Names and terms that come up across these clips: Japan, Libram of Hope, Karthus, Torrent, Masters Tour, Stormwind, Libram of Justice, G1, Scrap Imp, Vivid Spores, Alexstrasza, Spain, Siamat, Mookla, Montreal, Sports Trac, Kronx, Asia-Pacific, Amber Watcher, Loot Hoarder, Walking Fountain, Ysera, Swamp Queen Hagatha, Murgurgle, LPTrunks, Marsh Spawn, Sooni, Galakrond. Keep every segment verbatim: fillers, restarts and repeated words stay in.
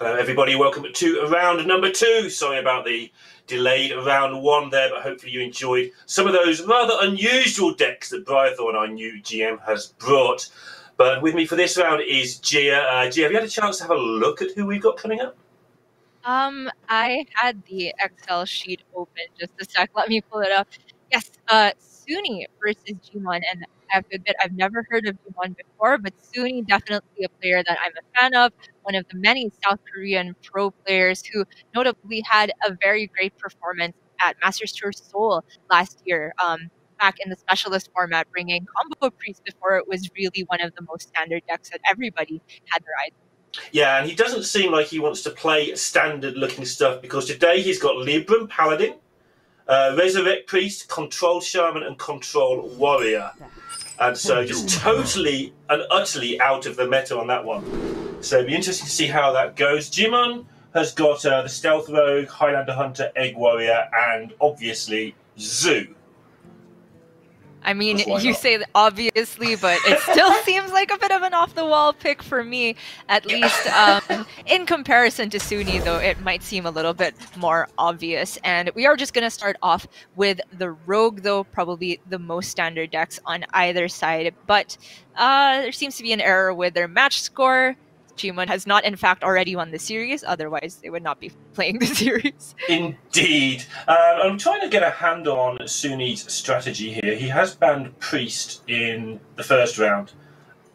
Hello everybody, welcome to round number two. Sorry about the delayed round one there, but hopefully you enjoyed some of those rather unusual decks that Briarthorn, our new G M, has brought. But with me for this round is Gia. Uh, Gia, have you had a chance to have a look at who we've got coming up? Um, I had the Excel sheet open just a sec. Let me pull it up. Yes, uh, Sooni versus G one, and I have to admit, I've never heard of G one before, but Sooni definitely a player that I'm a fan of, one of the many South Korean pro players who notably had a very great performance at Masters Tour Seoul last year, um, back in the specialist format, bringing Combo Priest before it was really one of the most standard decks that everybody had their eyes on. Yeah, and he doesn't seem like he wants to play standard-looking stuff, because today he's got Libram Paladin, uh, Resurrect Priest, Control Shaman, and Control Warrior. And so just totally and utterly out of the meta on that one. So it'd be interesting to see how that goes. Jimon has got uh, the Stealth Rogue, Highlander Hunter, Egg Warrior, and obviously Zoo. I mean, you not? say that obviously, but it still seems like a bit of an off-the-wall pick for me, at least. Um, in comparison to Sooni, though, it might seem a little bit more obvious. And we are just going to start off with the Rogue, though, probably the most standard decks on either side. But uh, there seems to be an error with their match score. G one has not, in fact, already won the series. Otherwise, they would not be playing the series. Indeed. Um, I'm trying to get a handle on Sooni's strategy here. He has banned Priest in the first round.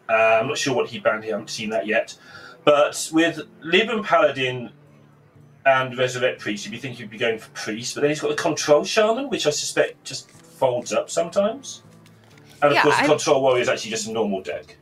Uh, I'm not sure what he banned here. I haven't seen that yet. But with Libram Paladin and Resurrect Priest, you'd be thinking he'd be going for Priest. But then he's got the Control Shaman, which I suspect just folds up sometimes. And, of yeah, course, the I... Control Warrior is actually just a normal deck.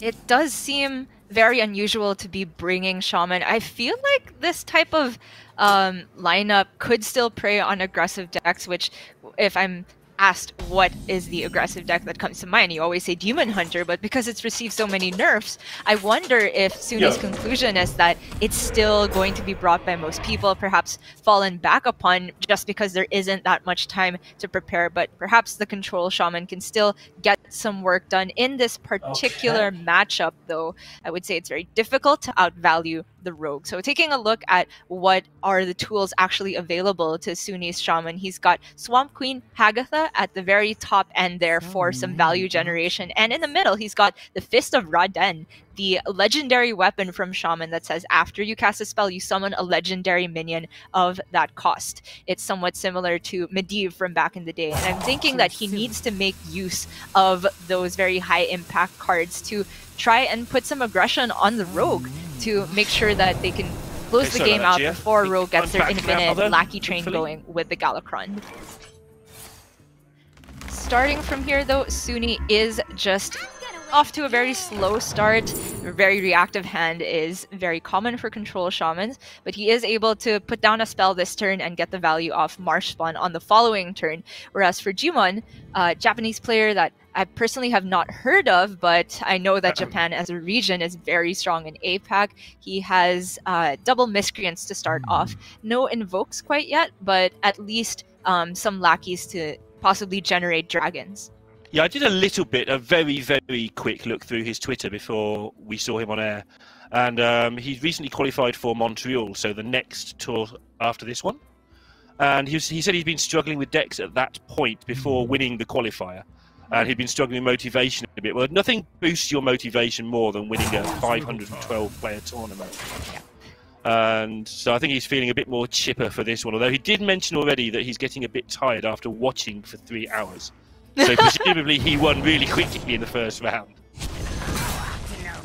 It does seem very unusual to be bringing Shaman. I feel like this type of um, lineup could still prey on aggressive decks, which if I'm asked what is the aggressive deck that comes to mind, you always say Demon Hunter, but because it's received so many nerfs, I wonder if Sooni's yeah. conclusion is that it's still going to be brought by most people, perhaps fallen back upon just because there isn't that much time to prepare, but perhaps the Control Shaman can still get some work done in this particular okay. matchup, though. I would say it's very difficult to outvalue the Rogue. So taking a look at what are the tools actually available to Sooni's Shaman, he's got Swamp Queen Hagatha at the very top end there for some value generation. And in the middle, he's got the Fist of Ra-den, the legendary weapon from Shaman that says after you cast a spell, you summon a legendary minion of that cost. It's somewhat similar to Medivh from back in the day. And I'm thinking that he needs to make use of those very high impact cards to try and put some aggression on the Rogue to make sure that they can close okay, the game out Gia. before Rogue gets their infinite lackey train going with the Galakrond. Starting from here, though, Sooni is just off to a very slow start. A very reactive hand is very common for Control Shamans, but he is able to put down a spell this turn and get the value off Marsh Spawn on the following turn. Whereas for Jimon, a Japanese player that I personally have not heard of, but I know that Japan as a region is very strong in A PAC. He has uh, double Miscreants to start off. No Invokes quite yet, but at least um, some lackeys to possibly generate dragons. Yeah, I did a little bit, a very, very quick look through his Twitter before we saw him on air. And um, he's recently qualified for Montreal, so the next tour after this one. And he, was, he said he'd been struggling with decks at that point before winning the qualifier. And he'd been struggling with motivation a bit. Well, nothing boosts your motivation more than winning a five hundred twelve player tournament. And so I think he's feeling a bit more chipper for this one. Although he did mention already that he's getting a bit tired after watching for three hours. So presumably he won really quickly in the first round.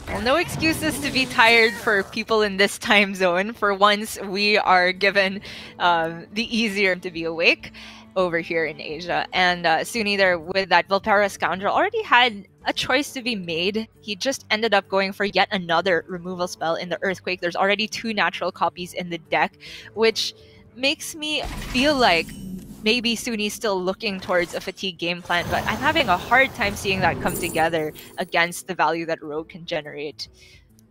Well, no excuses to be tired for people in this time zone. For once, we are given um, the easier to be awake over here in Asia. And uh, Sooni there with that Vulpera Scoundrel already had a choice to be made. He just ended up going for yet another removal spell in the Earthquake. There's already two natural copies in the deck, which makes me feel like maybe Sooni's still looking towards a fatigue game plan, but I'm having a hard time seeing that come together against the value that Rogue can generate.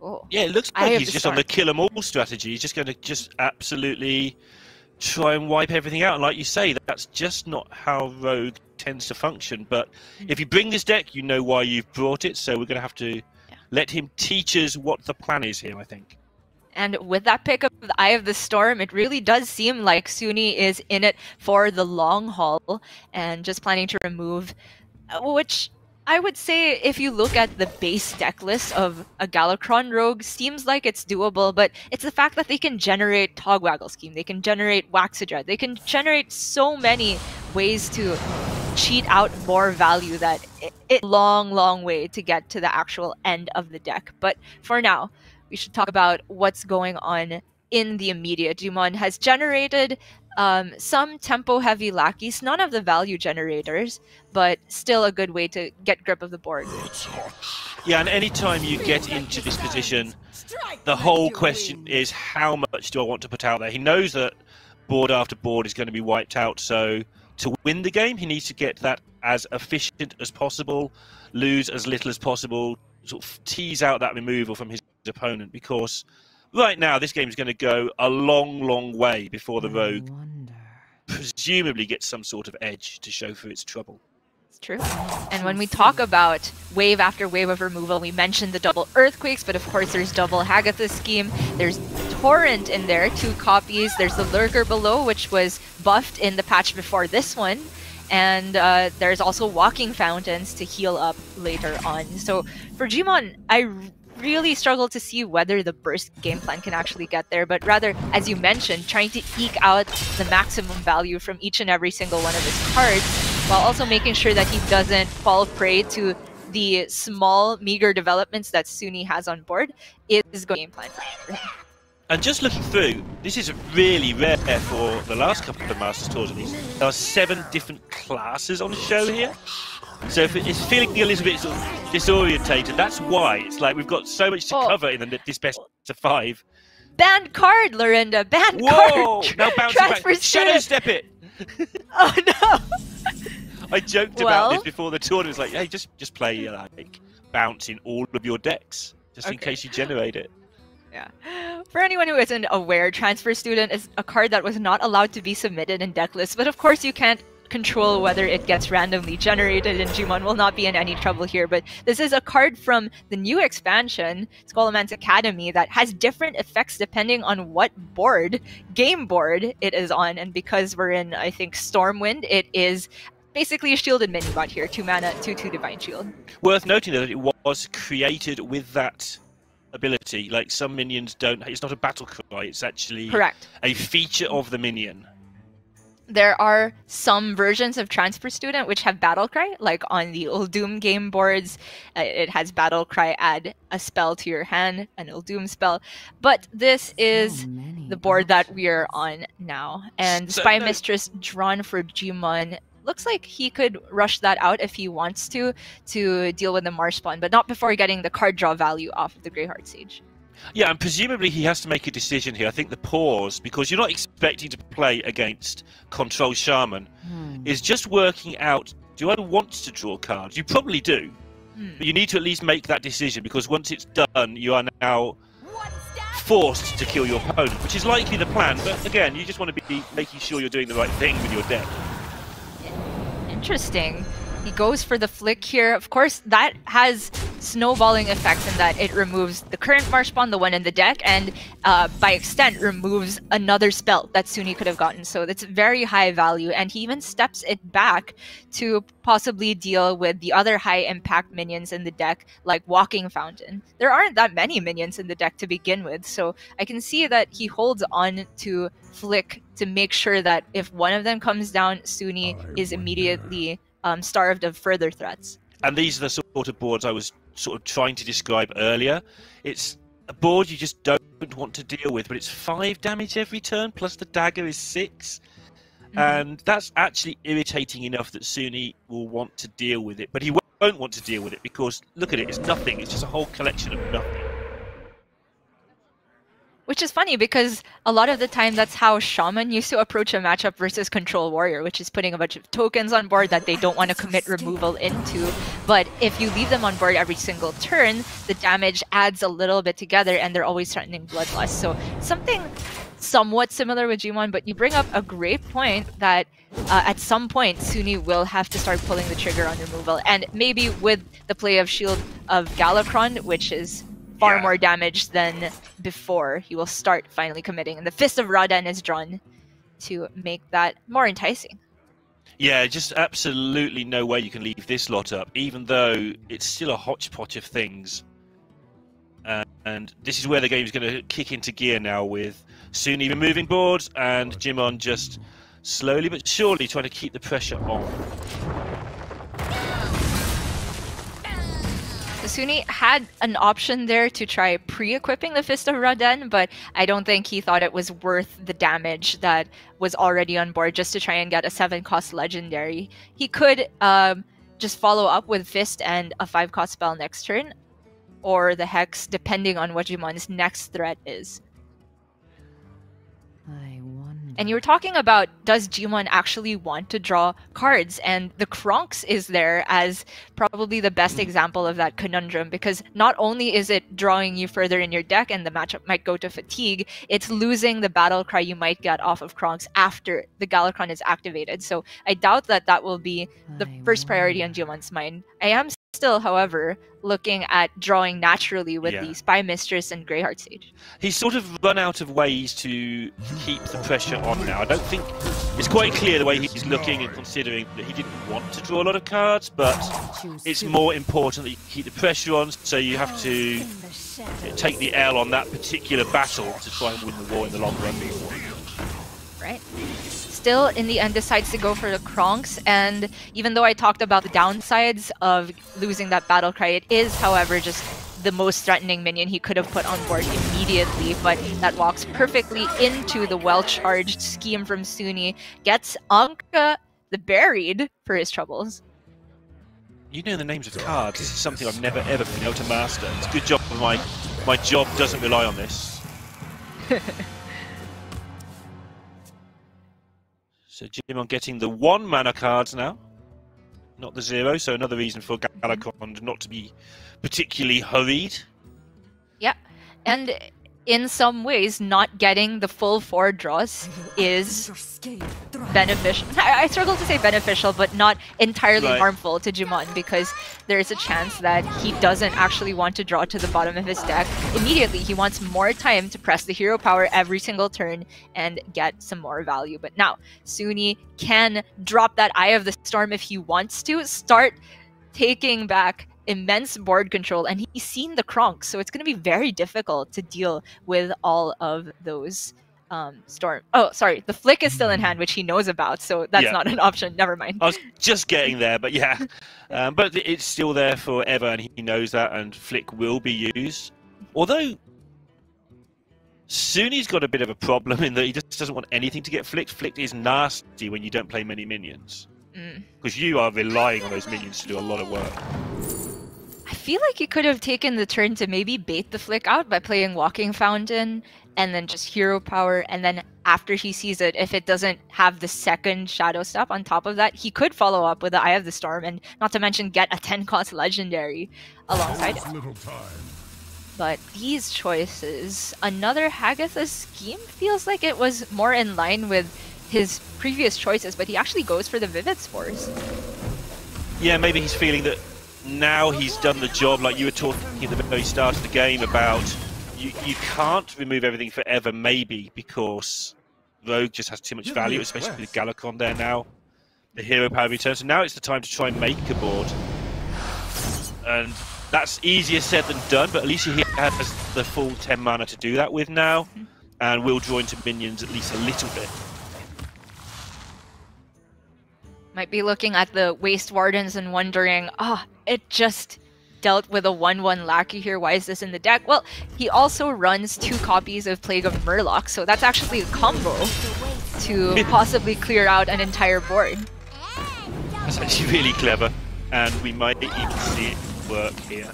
Oh. Yeah, it looks like he's just on the kill them all strategy. He's just going to just absolutely try and wipe everything out. And like you say, that's just not how Rogue tends to function. But if you bring this deck, you know why you've brought it. So we're going to have to yeah. let him teach us what the plan is here, I think. And with that pick of the Eye of the Storm, it really does seem like Sooni is in it for the long haul and just planning to remove, which I would say if you look at the base deck list of a Galakrond rogue, seems like it's doable, but it's the fact that they can generate Togwaggle Scheme, they can generate Waxedra, they can generate so many ways to cheat out more value that it's it, long, long way to get to the actual end of the deck. But for now, we should talk about what's going on in the immediate. G one has generated um, some tempo-heavy lackeys, none of the value generators, but still a good way to get grip of the board. Yeah, and anytime you get into this position, the whole question is how much do I want to put out there? He knows that board after board is going to be wiped out, so to win the game, he needs to get that as efficient as possible, lose as little as possible, sort of tease out that removal from his opponent, because right now this game is going to go a long, long way before the rogue presumably gets some sort of edge to show for its trouble. It's true. And when we talk about wave after wave of removal, we mentioned the double Earthquakes, but of course there's double Hagatha Scheme, there's Torrent in there, two copies, there's the Lurker Below, which was buffed in the patch before this one, and uh, there's also Walking Fountains to heal up later on. So for G one, I really struggle to see whether the burst game plan can actually get there, but rather, as you mentioned, trying to eke out the maximum value from each and every single one of his cards, while also making sure that he doesn't fall prey to the small, meager developments that Sooni has on board, is going game plan. And just looking through, this is really rare for the last couple of Masters Tours at least. There are seven different classes on the show here. So if it's feeling a little bit sort of disorientated, that's why. It's like we've got so much to oh. cover in the, this best to five. Banned card, Lorinda! Banned card! Whoa! Now bouncing back. Shadow Step it! Oh no! I joked well. about this before the tournament. It's like, hey, just, just play like bounce in all of your decks, just okay. in case you generate it. Yeah. For anyone who isn't aware, Transfer Student is a card that was not allowed to be submitted in deck lists, but of course you can't control whether it gets randomly generated, and G one will not be in any trouble here. But this is a card from the new expansion, Scholomance Academy, that has different effects depending on what board, game board, it is on. And because we're in, I think, Stormwind, it is basically a shielded minibot here, two mana, two, two Divine Shield. Worth noting that it was created with that ability, like some minions don't, it's not a battle cry, it's actually Correct. a feature of the minion. There are some versions of Transfer Student which have battle cry, like on the Uldum game boards, uh, it has battle cry, add a spell to your hand, an Uldum spell, but this is so the board that we are on now, and so, Spy no. Mistress drawn for G one. Looks like he could rush that out if he wants to, to deal with the Marsh Spawn, but not before getting the card draw value off of the Greyheart Sage. Yeah, and presumably he has to make a decision here. I think the pause, because you're not expecting to play against Control Shaman, hmm. is just working out, do I want to draw cards? You probably do, hmm. but you need to at least make that decision, because once it's done, you are now forced to kill your opponent, which is likely the plan, but again, you just want to be making sure you're doing the right thing with your deck. Interesting. He goes for the Flick here. Of course, that has snowballing effects in that it removes the current Marsh Spawn, the one in the deck, and uh, by extent removes another spell that Sooni could have gotten. So that's very high value, and he even steps it back to possibly deal with the other high impact minions in the deck, like Walking Fountain. There aren't that many minions in the deck to begin with, so I can see that he holds on to Flick to make sure that if one of them comes down, Sooni is immediately um, starved of further threats. And these are the sort of boards I was sort of trying to describe earlier. It's a board you just don't want to deal with, but it's five damage every turn, plus the dagger is six. Mm-hmm. And that's actually irritating enough that Sooni will want to deal with it, but he won't want to deal with it because, look at it, it's nothing. It's just a whole collection of nothing. Which is funny because a lot of the time that's how Shaman used to approach a matchup versus Control Warrior, which is putting a bunch of tokens on board that they don't want to commit removal into. But if you leave them on board every single turn, the damage adds a little bit together and they're always threatening Bloodlust. So something somewhat similar with G one, but you bring up a great point that uh, at some point Sooni will have to start pulling the trigger on removal. And maybe with the play of Shield of Galakrond, which is far yeah. more damage than before, he will start finally committing. And the Fist of Ra-den is drawn to make that more enticing. Yeah, just absolutely no way you can leave this lot up, even though it's still a hodgepodge of things. Uh, and this is where the game's going to kick into gear now, with Sooni removing boards and Jimon just slowly but surely trying to keep the pressure on. Sooni had an option there to try pre-equipping the Fist of Ra-den, but I don't think he thought it was worth the damage that was already on board just to try and get a seven cost legendary. He could um, just follow up with Fist and a five cost spell next turn, or the Hex, depending on what Jimon's next threat is. I wonder. And you were talking about, does Jimon actually want to draw cards? And the Kronx is there as probably the best example of that conundrum, because not only is it drawing you further in your deck and the matchup might go to fatigue, it's losing the battle cry you might get off of Kronx after the Galakrond is activated. So I doubt that that will be the I first wonder. priority on Jimon's mind. I am still, however, looking at drawing naturally with yeah. the Spy Mistress and Greyheart Sage. He's sort of run out of ways to keep the pressure on now. I don't think it's quite clear the way he's looking and considering that he didn't want to draw a lot of cards, but it's more important that you keep the pressure on, so you have to take the L on that particular battle to try and win the war in the long run. Right. Still, in the end, decides to go for the Kronx, and even though I talked about the downsides of losing that battle cry, it is, however, just the most threatening minion he could have put on board immediately, but that walks perfectly into the well-charged scheme from Sooni, gets Anka the Buried for his troubles. You know the names of cards. This is something I've never ever been able to master. It's a good job my, my job doesn't rely on this. So Jimon getting the one mana cards now, not the zero, so another reason for Galakrond not to be particularly hurried. Yeah, and in some ways not getting the full four draws is beneficial. I, I struggle to say beneficial, but not entirely right. harmful to Jimon, because there is a chance that he doesn't actually want to draw to the bottom of his deck immediately. He wants more time to press the hero power every single turn and get some more value. But now Sooni can drop that Eye of the Storm if he wants to, start taking back immense board control, and he's seen the Kronk, so it's going to be very difficult to deal with all of those um, storm. Oh, sorry, the Flick is still in hand, which he knows about, so that's yeah. not an option. Never mind. I was just getting there, but yeah, um, but it's still there forever, and he knows that, and Flick will be used. Although Sooni's got a bit of a problem in that he just doesn't want anything to get flicked. Flicked is nasty when you don't play many minions, because mm. you are relying on those minions to do a lot of work. I feel like he could have taken the turn to maybe bait the Flick out by playing Walking Fountain and then just Hero Power, and then after he sees it, if it doesn't have the second Shadow Step on top of that, he could follow up with the Eye of the Storm, and not to mention get a ten cost Legendary alongside it. But these choices, another Hagatha Scheme, feels like it was more in line with his previous choices, but he actually goes for the Vivid Spores. Yeah, maybe he's feeling that now he's done the job, like you were talking at the very start of the game about, you, you can't remove everything forever, maybe, because Rogue just has too much value, especially with Galakrond there now. The hero power returns, so now it's the time to try and make a board. And that's easier said than done, but at least he has the full ten mana to do that with now, and will draw into minions at least a little bit. Might be looking at the Waste Wardens and wondering, oh, it just dealt with a one one lackey here. Why is this in the deck? Well, he also runs two copies of Plague of Murloc, so that's actually a combo to possibly clear out an entire board. That's actually really clever, and we might even see it work here.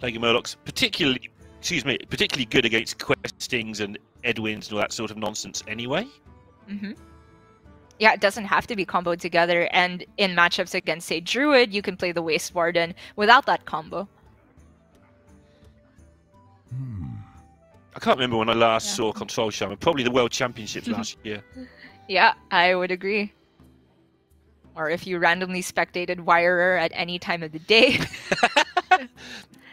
Plague of Murloc's particularly, excuse me, particularly good against Questings and Edwins and all that sort of nonsense anyway. Mm-hmm. Yeah, it doesn't have to be comboed together, and in matchups against, say, Druid, you can play the Waste Warden without that combo. Hmm. I can't remember when I last yeah. saw Control Shaman, probably the World Championships last year. Yeah, I would agree. Or if you randomly spectated Wirer at any time of the day.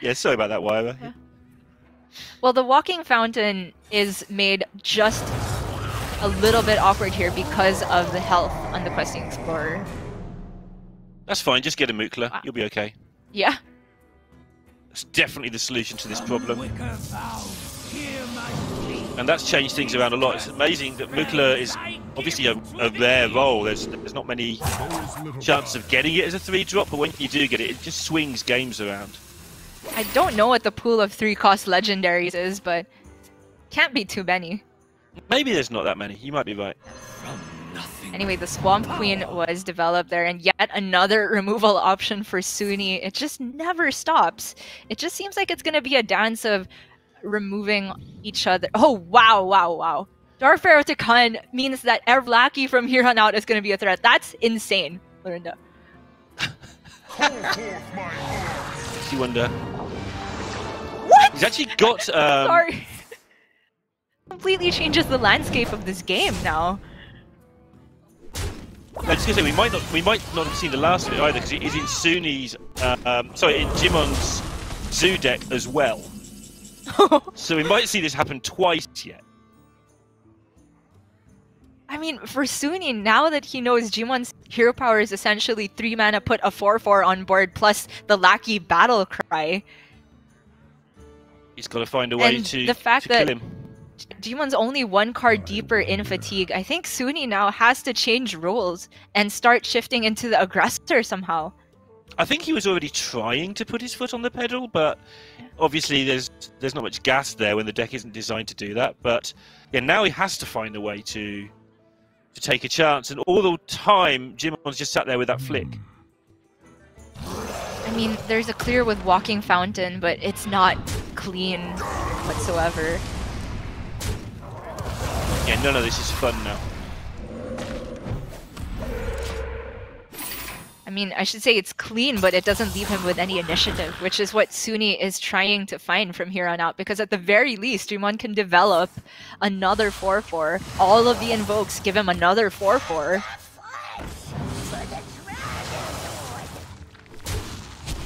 Yeah, sorry about that, Wyra. Yeah. Well, the Walking Fountain is made just a little bit awkward here because of the health on the Questing Explorer. That's fine, just get a Mookla. Wow. You'll be okay. Yeah. It's definitely the solution to this problem. And that's changed things around a lot. It's amazing that Mookla is obviously a, a rare role. There's, there's not many chances of getting it as a three drop, but when you do get it, it just swings games around. I don't know what the pool of three cost legendaries is, but can't be too many. Maybe there's not that many. You might be right. Anyway, the Swamp Queen was developed there, and yet another removal option for Sooni. It just never stops. It just seems like it's going to be a dance of removing each other. Oh, wow, wow, wow. Dark Pharaoh Tekahn means that Erblaki from here on out is going to be a threat. That's insane, Lorinda. You wonder. What? He's actually got. Um... Sorry. Completely changes the landscape of this game now. I was going to say we might not we might not have seen the last of it either, because it is in Sooni's, uh, um, sorry, in Jimon's zoo deck as well. So we might see this happen twice yet. I mean, for Sooni, now that he knows Jimon's hero power is essentially three mana, put a four four on board plus the Lackey Battle Cry. He's got to find a way and to, the fact to that kill him. G one's only one card deeper in Fatigue. I think Sooni now has to change roles and start shifting into the aggressor somehow. I think he was already trying to put his foot on the pedal, but obviously there's there's not much gas there when the deck isn't designed to do that. But yeah, now he has to find a way to to take a chance. And all the time, Jimon's just sat there with that flick. I mean, there's a clear with Walking Fountain, but it's not clean whatsoever. Yeah, no, no, this is fun now. I mean, I should say it's clean, but it doesn't leave him with any initiative, which is what Sooni is trying to find from here on out, because at the very least, G one can develop another four four. All of the invokes give him another four four.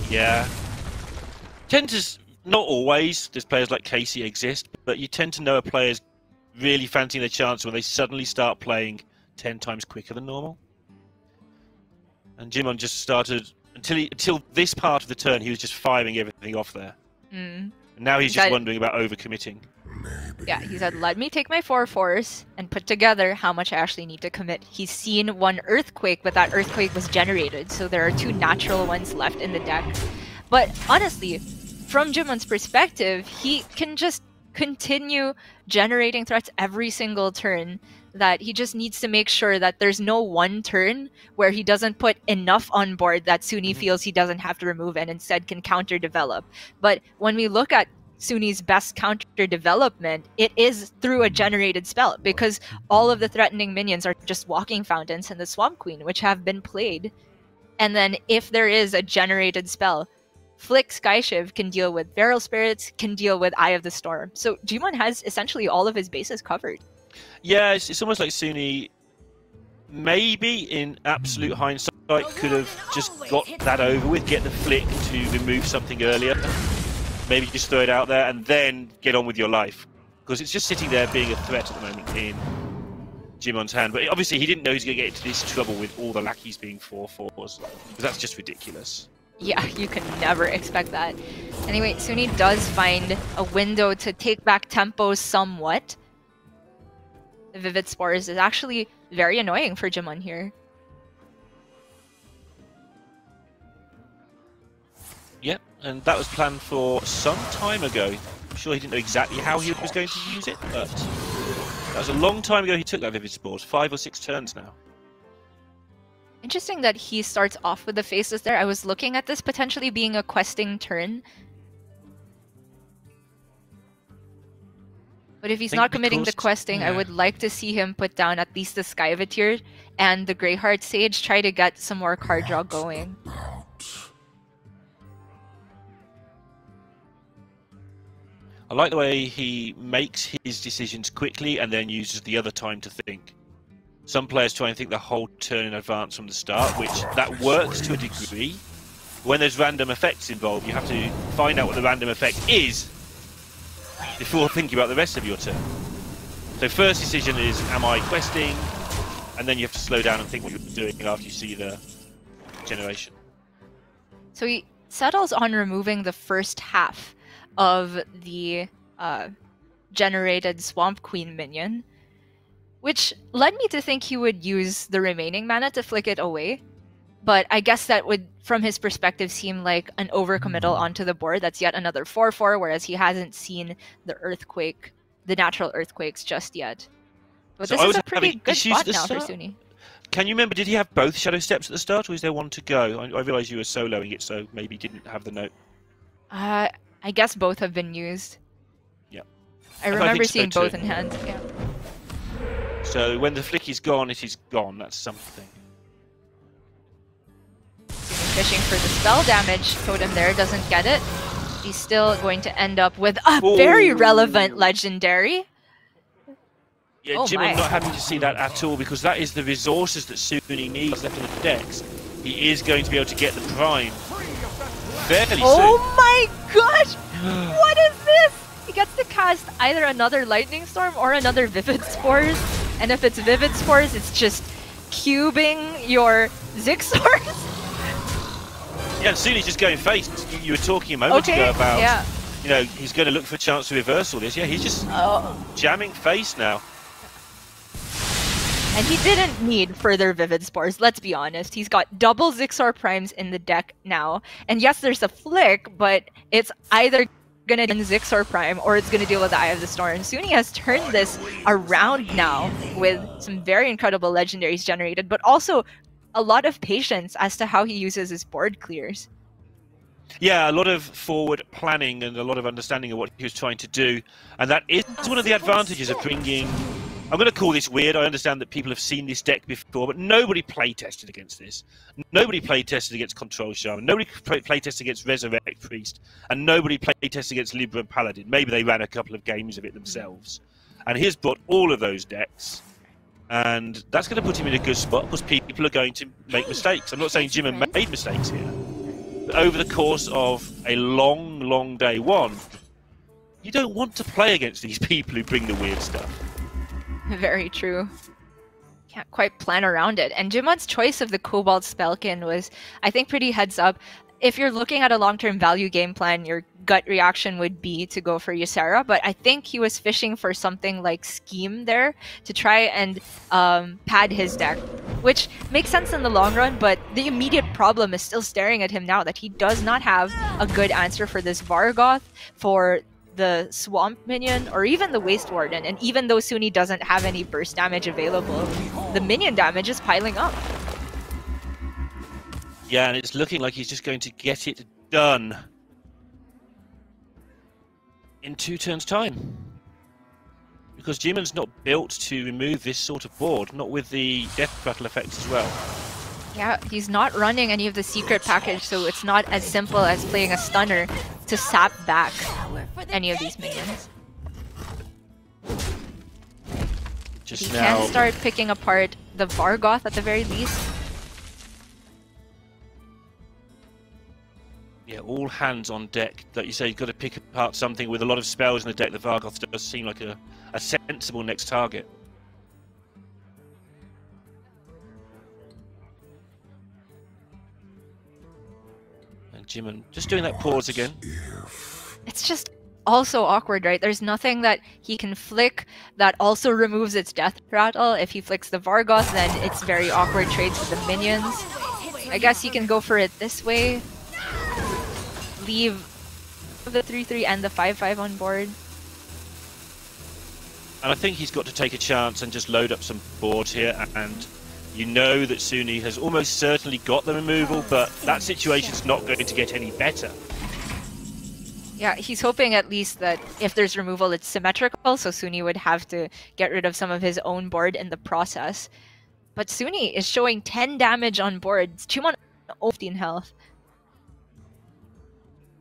Yeah. Tend to, not always, there's players like Casey exist, but you tend to know a player's really fancying their chance when they suddenly start playing ten times quicker than normal. And Jimon just started until he, until this part of the turn, he was just firing everything off there. Mm. And now he's, he's just had, wondering about overcommitting. Yeah, he said, "Let me take my four fours and put together how much I actually need to commit." He's seen one earthquake, but that earthquake was generated, so there are two natural ones left in the deck. But honestly, from Jimon's perspective, he can just continue generating threats every single turn, that he just needs to make sure that there's no one turn where he doesn't put enough on board that Sooni feels he doesn't have to remove and instead can counter develop. But when we look at Sooni's best counter development, it is through a generated spell, because all of the threatening minions are just Walking Fountains and the Swamp Queen, which have been played. And then if there is a generated spell, Flick Skyshiv can deal with Feral Spirits, can deal with Eye of the Storm. So G one has essentially all of his bases covered. Yeah, it's, it's almost like Sooni, maybe in absolute hindsight, could have just got that over with, get the flick to remove something earlier. Maybe just throw it out there and then get on with your life. Because it's just sitting there being a threat at the moment in Jimon's hand. But obviously he didn't know he was going to get into this trouble with all the lackeys being four fours. Because that's just ridiculous. Yeah, you can never expect that. Anyway, Sooni does find a window to take back tempo somewhat. The Vivid Spores is actually very annoying for Jimon here. Yep, yeah, and that was planned for some time ago. I'm sure he didn't know exactly how he was going to use it, but that was a long time ago he took that Vivid Spores. Five or six turns now. Interesting that he starts off with the faces there. I was looking at this potentially being a questing turn. But if he's not committing to questing, yeah. I would like to see him put down at least the Skyvateer and the Greyheart Sage, try to get some more card draw going. I like the way he makes his decisions quickly and then uses the other time to think. Some players try and think the whole turn in advance from the start, which that works to a degree, when there's random effects involved, you have to find out what the random effect is before thinking about the rest of your turn. So first decision is, am I questing? And then you have to slow down and think what you're doing after you see the generation. So he settles on removing the first half of the uh, generated Swamp Queen minion, which led me to think he would use the remaining mana to flick it away. But I guess that would, from his perspective, seem like an overcommittal onto the board. That's yet another four four, whereas he hasn't seen the earthquake, the natural earthquakes just yet. But so this I is a pretty good spot now start? for Sooni. Can you remember, did he have both Shadow Steps at the start, or is there one to go? I, I realise you were soloing it, so maybe didn't have the note. Uh, I guess both have been used. Yeah. I remember I so seeing too. both in hand, yeah. So when the flick is gone, it is gone. That's something. Fishing for the spell damage totem there, doesn't get it. He's still going to end up with a Ooh. very relevant legendary. Yeah, oh Jim, my. I'm not happy to see that at all, because that is the resources that Sooni needs left in the decks. He is going to be able to get the prime fairly oh soon. Oh my gosh! What is this? He gets to cast either another Lightning Storm or another Vivid Spores. And if it's Vivid Spores, it's just cubing your Zixors. Yeah, Sooni's just going face. You were talking a moment okay, ago about, yeah. you know, he's going to look for a chance to reverse all this. Yeah, he's just oh. jamming face now. And he didn't need further Vivid Spores, let's be honest. He's got double Zixor Primes in the deck now. And yes, there's a flick, but it's either going to deal with Zixor Prime or it's going to deal with the Eye of the Storm. Sooni has turned this around now with some very incredible legendaries generated, but also a lot of patience as to how he uses his board clears. Yeah, a lot of forward planning and a lot of understanding of what he was trying to do. And that is one of the advantages of bringing... I'm going to call this weird. I understand that people have seen this deck before, but nobody play-tested against this. Nobody play-tested against Control Shaman. Nobody play-tested against Resurrect Priest. And nobody play-tested against Libram Paladin. Maybe they ran a couple of games of it themselves. And he's brought all of those decks. And that's going to put him in a good spot, because people are going to make mistakes. I'm not saying Jim right. made mistakes here. But over the course of a long, long day one, you don't want to play against these people who bring the weird stuff. Very true. Can't quite plan around it. And Jimon's choice of the Cobalt Spellkin was, I think, pretty heads up. If you're looking at a long-term value game plan, your gut reaction would be to go for Ysera, but I think he was fishing for something like Scheme there to try and um, pad his deck, which makes sense in the long run, but the immediate problem is still staring at him now, that he does not have a good answer for this Vargoth, for the Swamp Minion, or even the Waste Warden, and even though Sooni doesn't have any burst damage available, the minion damage is piling up. Yeah, and it's looking like he's just going to get it done in two turns' time. Because Jimon's not built to remove this sort of board, not with the death rattle effects as well. Yeah, he's not running any of the secret package, so it's not as simple as playing a stunner to sap back any of these minions. Just he now... can start picking apart the Vargoth at the very least. Yeah, all hands on deck. Like you say, you've got to pick apart something with a lot of spells in the deck. The Vargoth does seem like a, a sensible next target. Jimon just doing that pause again. It's just also awkward, right? There's nothing that he can flick that also removes its death rattle. If he flicks the Vargoth, then it's very awkward trades with the minions. I guess you can go for it this way. Leave the three three and the five five on board. And I think he's got to take a chance and just load up some boards here, and you know that Sooni has almost certainly got the removal, but that situation's not going to get any better. Yeah, he's hoping at least that if there's removal, it's symmetrical, so Sooni would have to get rid of some of his own board in the process. But Sooni is showing ten damage on board. Jimon fifteen health.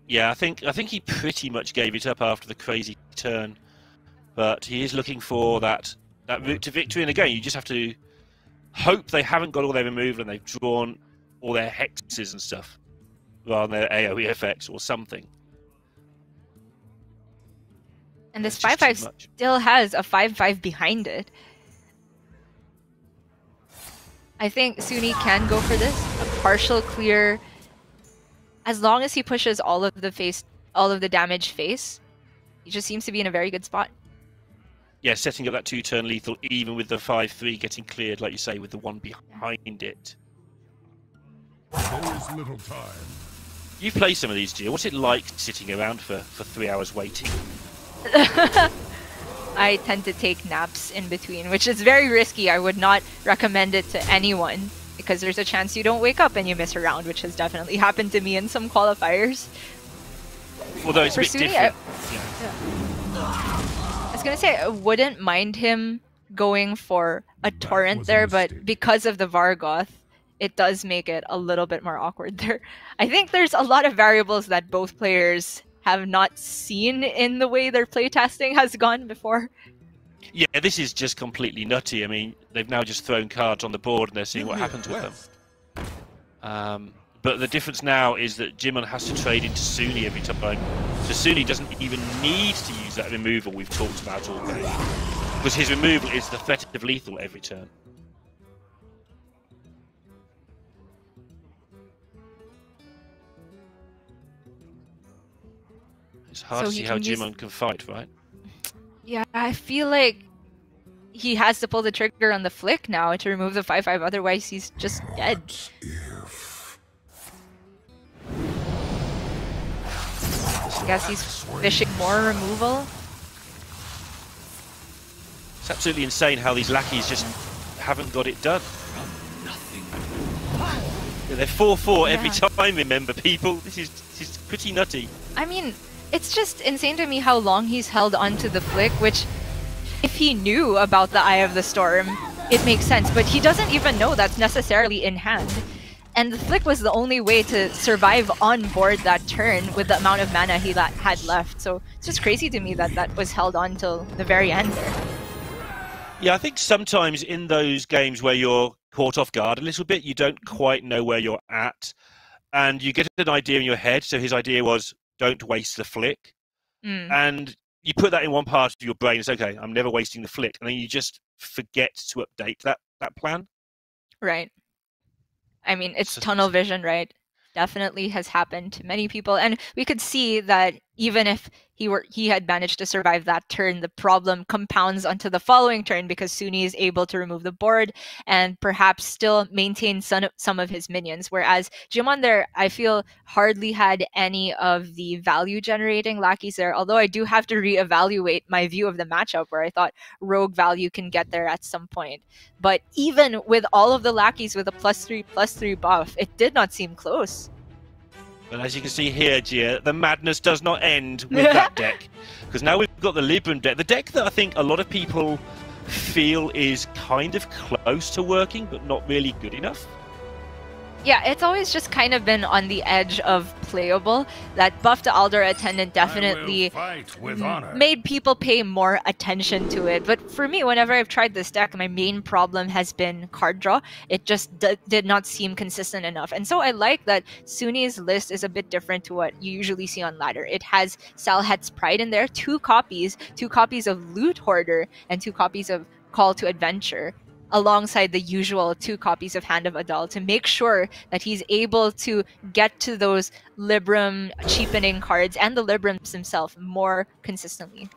Yeah, I think I think he pretty much gave it up after the crazy turn, but he is looking for that that route to victory. And again, you just have to hope they haven't got all their removal and they've drawn all their hexes and stuff. rather than AoE effects or something. And this five five still has a five five behind it. I think Sooni can go for this. A partial clear. As long as he pushes all of the face, all of the damage face, he just seems to be in a very good spot. Yeah, setting up that two-turn lethal, even with the five three getting cleared, like you say, with the one behind it. There's little time. You've played some of these, Gia. What's it like sitting around for, for three hours waiting? I tend to take naps in between, which is very risky. I would not recommend it to anyone, because there's a chance you don't wake up and you miss a round, which has definitely happened to me in some qualifiers. Although it's For a bit Sooni, different. I, yeah. Yeah. I was going to say, I wouldn't mind him going for a torrent there, a but because of the Vargoth, it does make it a little bit more awkward there. I think there's a lot of variables that both players have not seen in the way their playtesting has gone before. Yeah, this is just completely nutty. I mean, they've now just thrown cards on the board and they're seeing what happens with them. Um, but the difference now is that G one has to trade into Sooni every time. So Sooni doesn't even need to use that removal we've talked about all day, because his removal is the threat of lethal every turn. It's hard so to see how G one can fight, right? Yeah, I feel like he has to pull the trigger on the flick now to remove the five five, otherwise he's just dead. If... I guess he's fishing more removal. It's absolutely insane how these lackeys just haven't got it done. Yeah, they're four four yeah. every time, remember, people. This is, this is pretty nutty. I mean... It's just insane to me how long he's held onto the flick, which if he knew about the Eye of the Storm, it makes sense, but he doesn't even know that's necessarily in hand. And the flick was the only way to survive on board that turn with the amount of mana he la had left. So it's just crazy to me that that was held on till the very end there. Yeah, I think sometimes in those games where you're caught off guard a little bit, you don't quite know where you're at, and you get an idea in your head. So his idea was, don't waste the flick. Mm. And you put that in one part of your brain, it's okay, I'm never wasting the flick. And then you just forget to update that, that plan. Right. I mean, it's so, tunnel vision, right? Definitely has happened to many people. And we could see that even if he were he had managed to survive that turn, the problem compounds onto the following turn because Sooni is able to remove the board and perhaps still maintain some of, some of his minions. Whereas G one there, I feel, hardly had any of the value-generating lackeys there, although I do have to reevaluate my view of the matchup where I thought rogue value can get there at some point. But even with all of the lackeys with a plus three, plus three buff, it did not seem close. But as you can see here, Gia, the madness does not end with that deck. Because now we've got the Libram deck. The deck that I think a lot of people feel is kind of close to working, but not really good enough. Yeah, it's always just kind of been on the edge of playable. That buff to Aldor Attendant definitely made people pay more attention to it. But for me, whenever I've tried this deck, my main problem has been card draw. It just did not seem consistent enough. And so I like that Sooni's list is a bit different to what you usually see on Ladder. It has Salhet's Pride in there, two copies, two copies of Loot Hoarder, and two copies of Call to Adventure, alongside the usual two copies of Hand of Adal to make sure that he's able to get to those Libram cheapening cards and the Librams himself more consistently.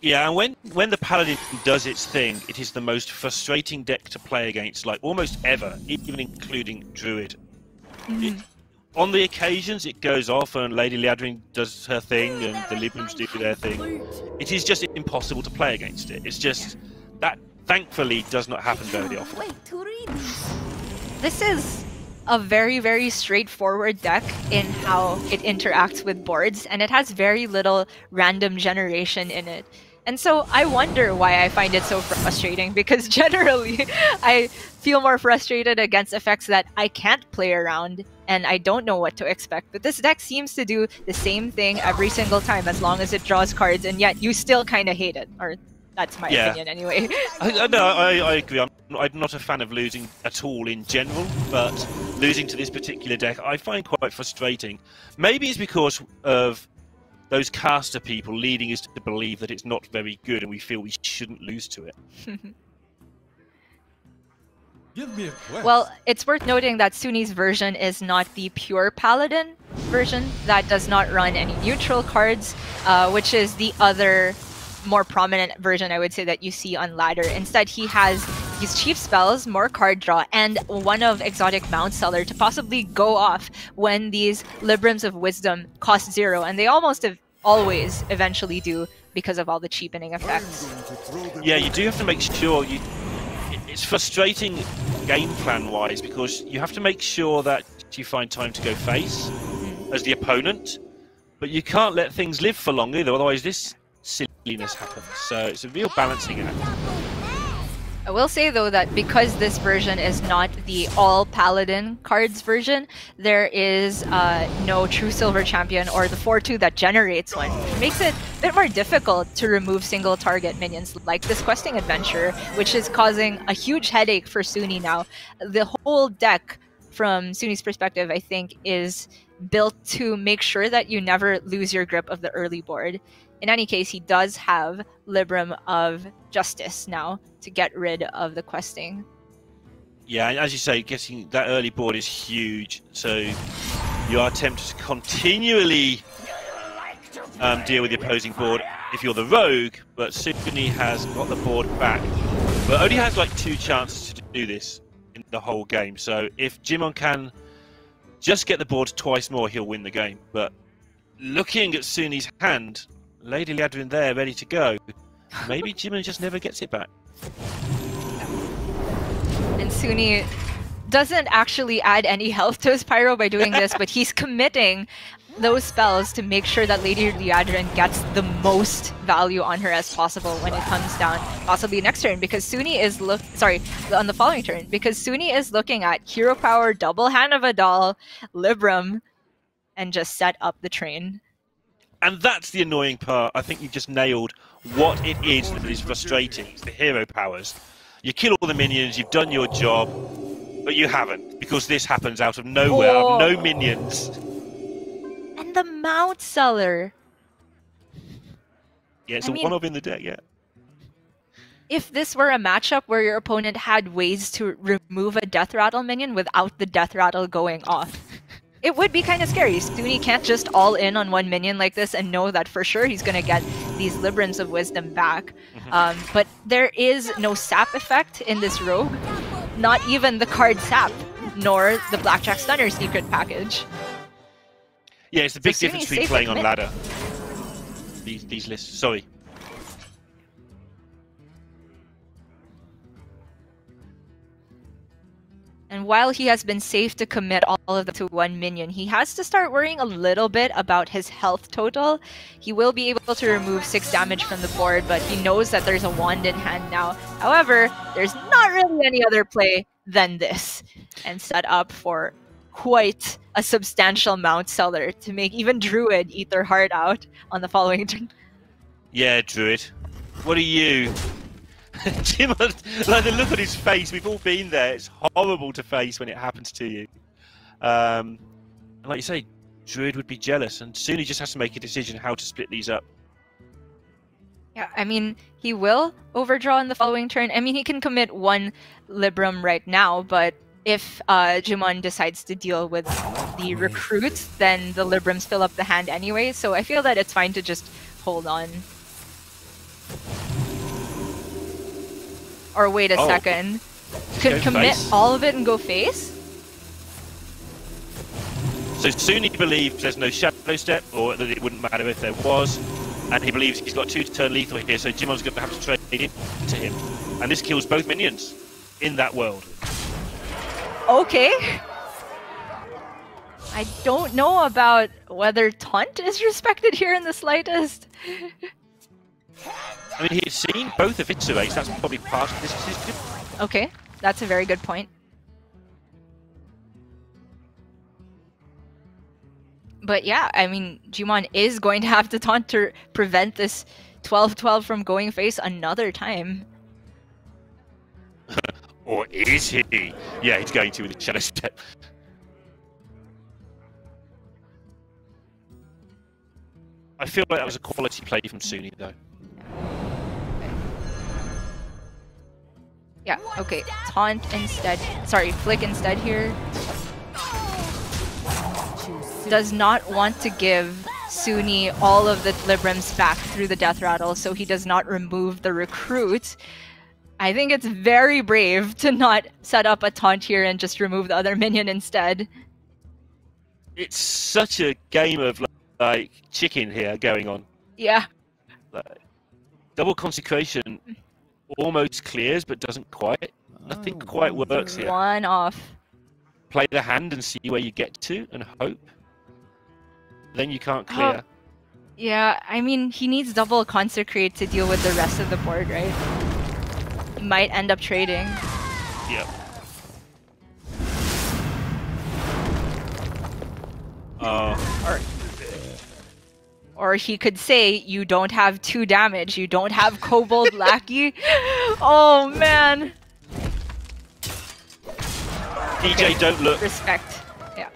Yeah, and when, when the Paladin does its thing, it is the most frustrating deck to play against, like almost ever, even including Druid. Mm-hmm. It, on the occasions it goes off and Lady Liadrin does her thing and the Librams do their thing, it is just impossible to play against it. It's just yeah. that thankfully does not happen very often. This is a very, very straightforward deck in how it interacts with boards, and it has very little random generation in it. And so I wonder why I find it so frustrating, because generally I feel more frustrated against effects that I can't play around and I don't know what to expect. But this deck seems to do the same thing every single time as long as it draws cards, and yet you still kind of hate it, or That's my yeah. opinion, anyway. I, I, no, I, I agree. I'm, I'm not a fan of losing at all in general, but losing to this particular deck I find quite frustrating. Maybe it's because of those caster people leading us to believe that it's not very good and we feel we shouldn't lose to it. Give me a quest. Well, it's worth noting that Sooni's version is not the pure Paladin version. That does not run any neutral cards, uh, which is the other more prominent version, I would say, that you see on ladder. Instead, he has these cheap spells, more card draw, and one of exotic Mount Seller to possibly go off when these Librams of Wisdom cost zero, and they almost have always eventually do because of all the cheapening effects. Yeah, you do have to make sure you... It's frustrating game plan wise because you have to make sure that you find time to go face as the opponent, but you can't let things live for long either, otherwise this silliness happens. So it's a real balancing act. I will say though that because this version is not the all Paladin cards version, there is uh, no true silver champion or the four two that generates one, which makes it a bit more difficult to remove single target minions like this questing adventure, which is causing a huge headache for Sooni now. The whole deck from Sooni's perspective, I think, is built to make sure that you never lose your grip of the early board. In any case, he does have Libram of Justice now to get rid of the questing. Yeah, and as you say, getting that early board is huge, so you are tempted to continually um, deal with the opposing board if you're the rogue, but Sooni has got the board back, but only has like two chances to do this in the whole game. So if Jimon can just get the board twice more, he'll win the game. But looking at Sooni's hand, Lady Liadrin there, ready to go. Maybe Jimon just never gets it back. And Sooni doesn't actually add any health to his pyro by doing this, but he's committing those spells to make sure that Lady Liadrin gets the most value on her as possible when it comes down, possibly next turn, because Sooni is look sorry, on the following turn, because Sooni is looking at Hero Power, Double Hand of a Doll, Libram, and just set up the train. And that's the annoying part. I think you just nailed what it is that is frustrating. It's the hero powers. You kill all the minions, you've done your job, but you haven't, because this happens out of nowhere, oh. out of no minions. And the Mount Seller. Yeah, it's I a mean, one-off in the deck, yeah. If this were a matchup where your opponent had ways to remove a Death Rattle minion without the Death Rattle going off, it would be kind of scary. Sooni can't just all in on one minion like this and know that for sure he's going to get these Librams of Wisdom back. Um, but there is no Sap effect in this rogue. Not even the card Sap, nor the Blackjack Stunner secret package. Yeah, it's the big so difference between playing on ladder. These, these lists, sorry. And while he has been safe to commit all of them to one minion, he has to start worrying a little bit about his health total. He will be able to remove six damage from the board, but he knows that there's a wand in hand now. However, there's not really any other play than this, and set up for quite a substantial Mount Seller to make even Druid eat their heart out on the following turn. Yeah, Druid. What are you? Jim, like the look on his face, we've all been there. It's horrible to face when it happens to you. Um, and like you say, Druid would be jealous, and soon he just has to make a decision how to split these up. Yeah, I mean, he will overdraw in the following turn. I mean, he can commit one Libram right now, but if uh, Jimon decides to deal with the recruits, then the Librams fill up the hand anyway, so I feel that it's fine to just hold on. Or wait a oh. second. Could commit face. all of it and go face? So Sooni believes there's no Shadow Step, or that it wouldn't matter if there was, and he believes he's got two turn lethal here, so Jimon's going to have to trade it to him. And this kills both minions in that world. Okay. I don't know about whether Taunt is respected here in the slightest. I mean, he's seen both of its rates, that's probably part of this system. Okay, that's a very good point. But yeah, I mean, Jimon is going to have to taunt to prevent this twelve twelve from Going Face another time. Or is he? Yeah, he's going to with the Shadow Step. I feel like that was a quality play from Sooni, though. Yeah, okay. Taunt instead. Sorry, Flick instead here. Does not want to give Sooni all of the Librams back through the death rattle, so he does not remove the recruit. I think it's very brave to not set up a taunt here and just remove the other minion instead. It's such a game of like, like chicken here going on. Yeah. Like, double Consecration almost clears but doesn't quite. Nothing oh, quite works here. One off. Play the hand and see where you get to and hope. Then you can't clear. Uh, yeah, I mean, he needs double Consecrate to deal with the rest of the board, right? Might end up trading. Yep. Uh, or, or he could say, you don't have two damage, you don't have Kobold Lackey. Oh, man. D J, okay. Don't look. Respect. Yeah.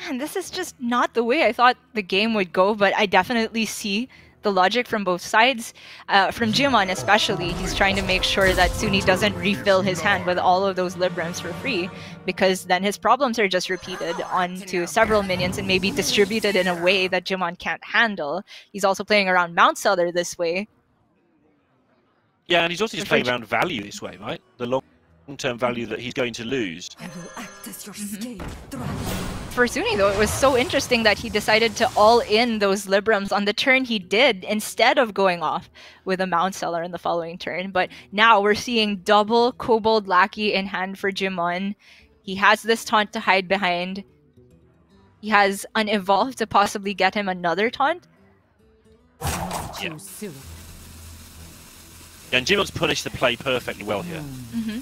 Man, this is just not the way I thought the game would go, but I definitely see the logic from both sides. Uh, from G one especially, he's trying to make sure that Sooni doesn't refill his hand with all of those Librams for free, because then his problems are just repeated onto several minions and maybe distributed in a way that G one can't handle. He's also playing around Mount Seller this way. Yeah, and he's also just playing around value this way, right? The long-term value that he's going to lose. Mm-hmm. For Sooni, though, it was so interesting that he decided to all-in those Librams on the turn he did instead of going off with a Mount Seller in the following turn. But now we're seeing double Kobold Lackey in hand for G one. He has this taunt to hide behind. He has an Evolve to possibly get him another taunt. Yeah. Yeah, and G one's punished the play perfectly well here. Mm-hmm.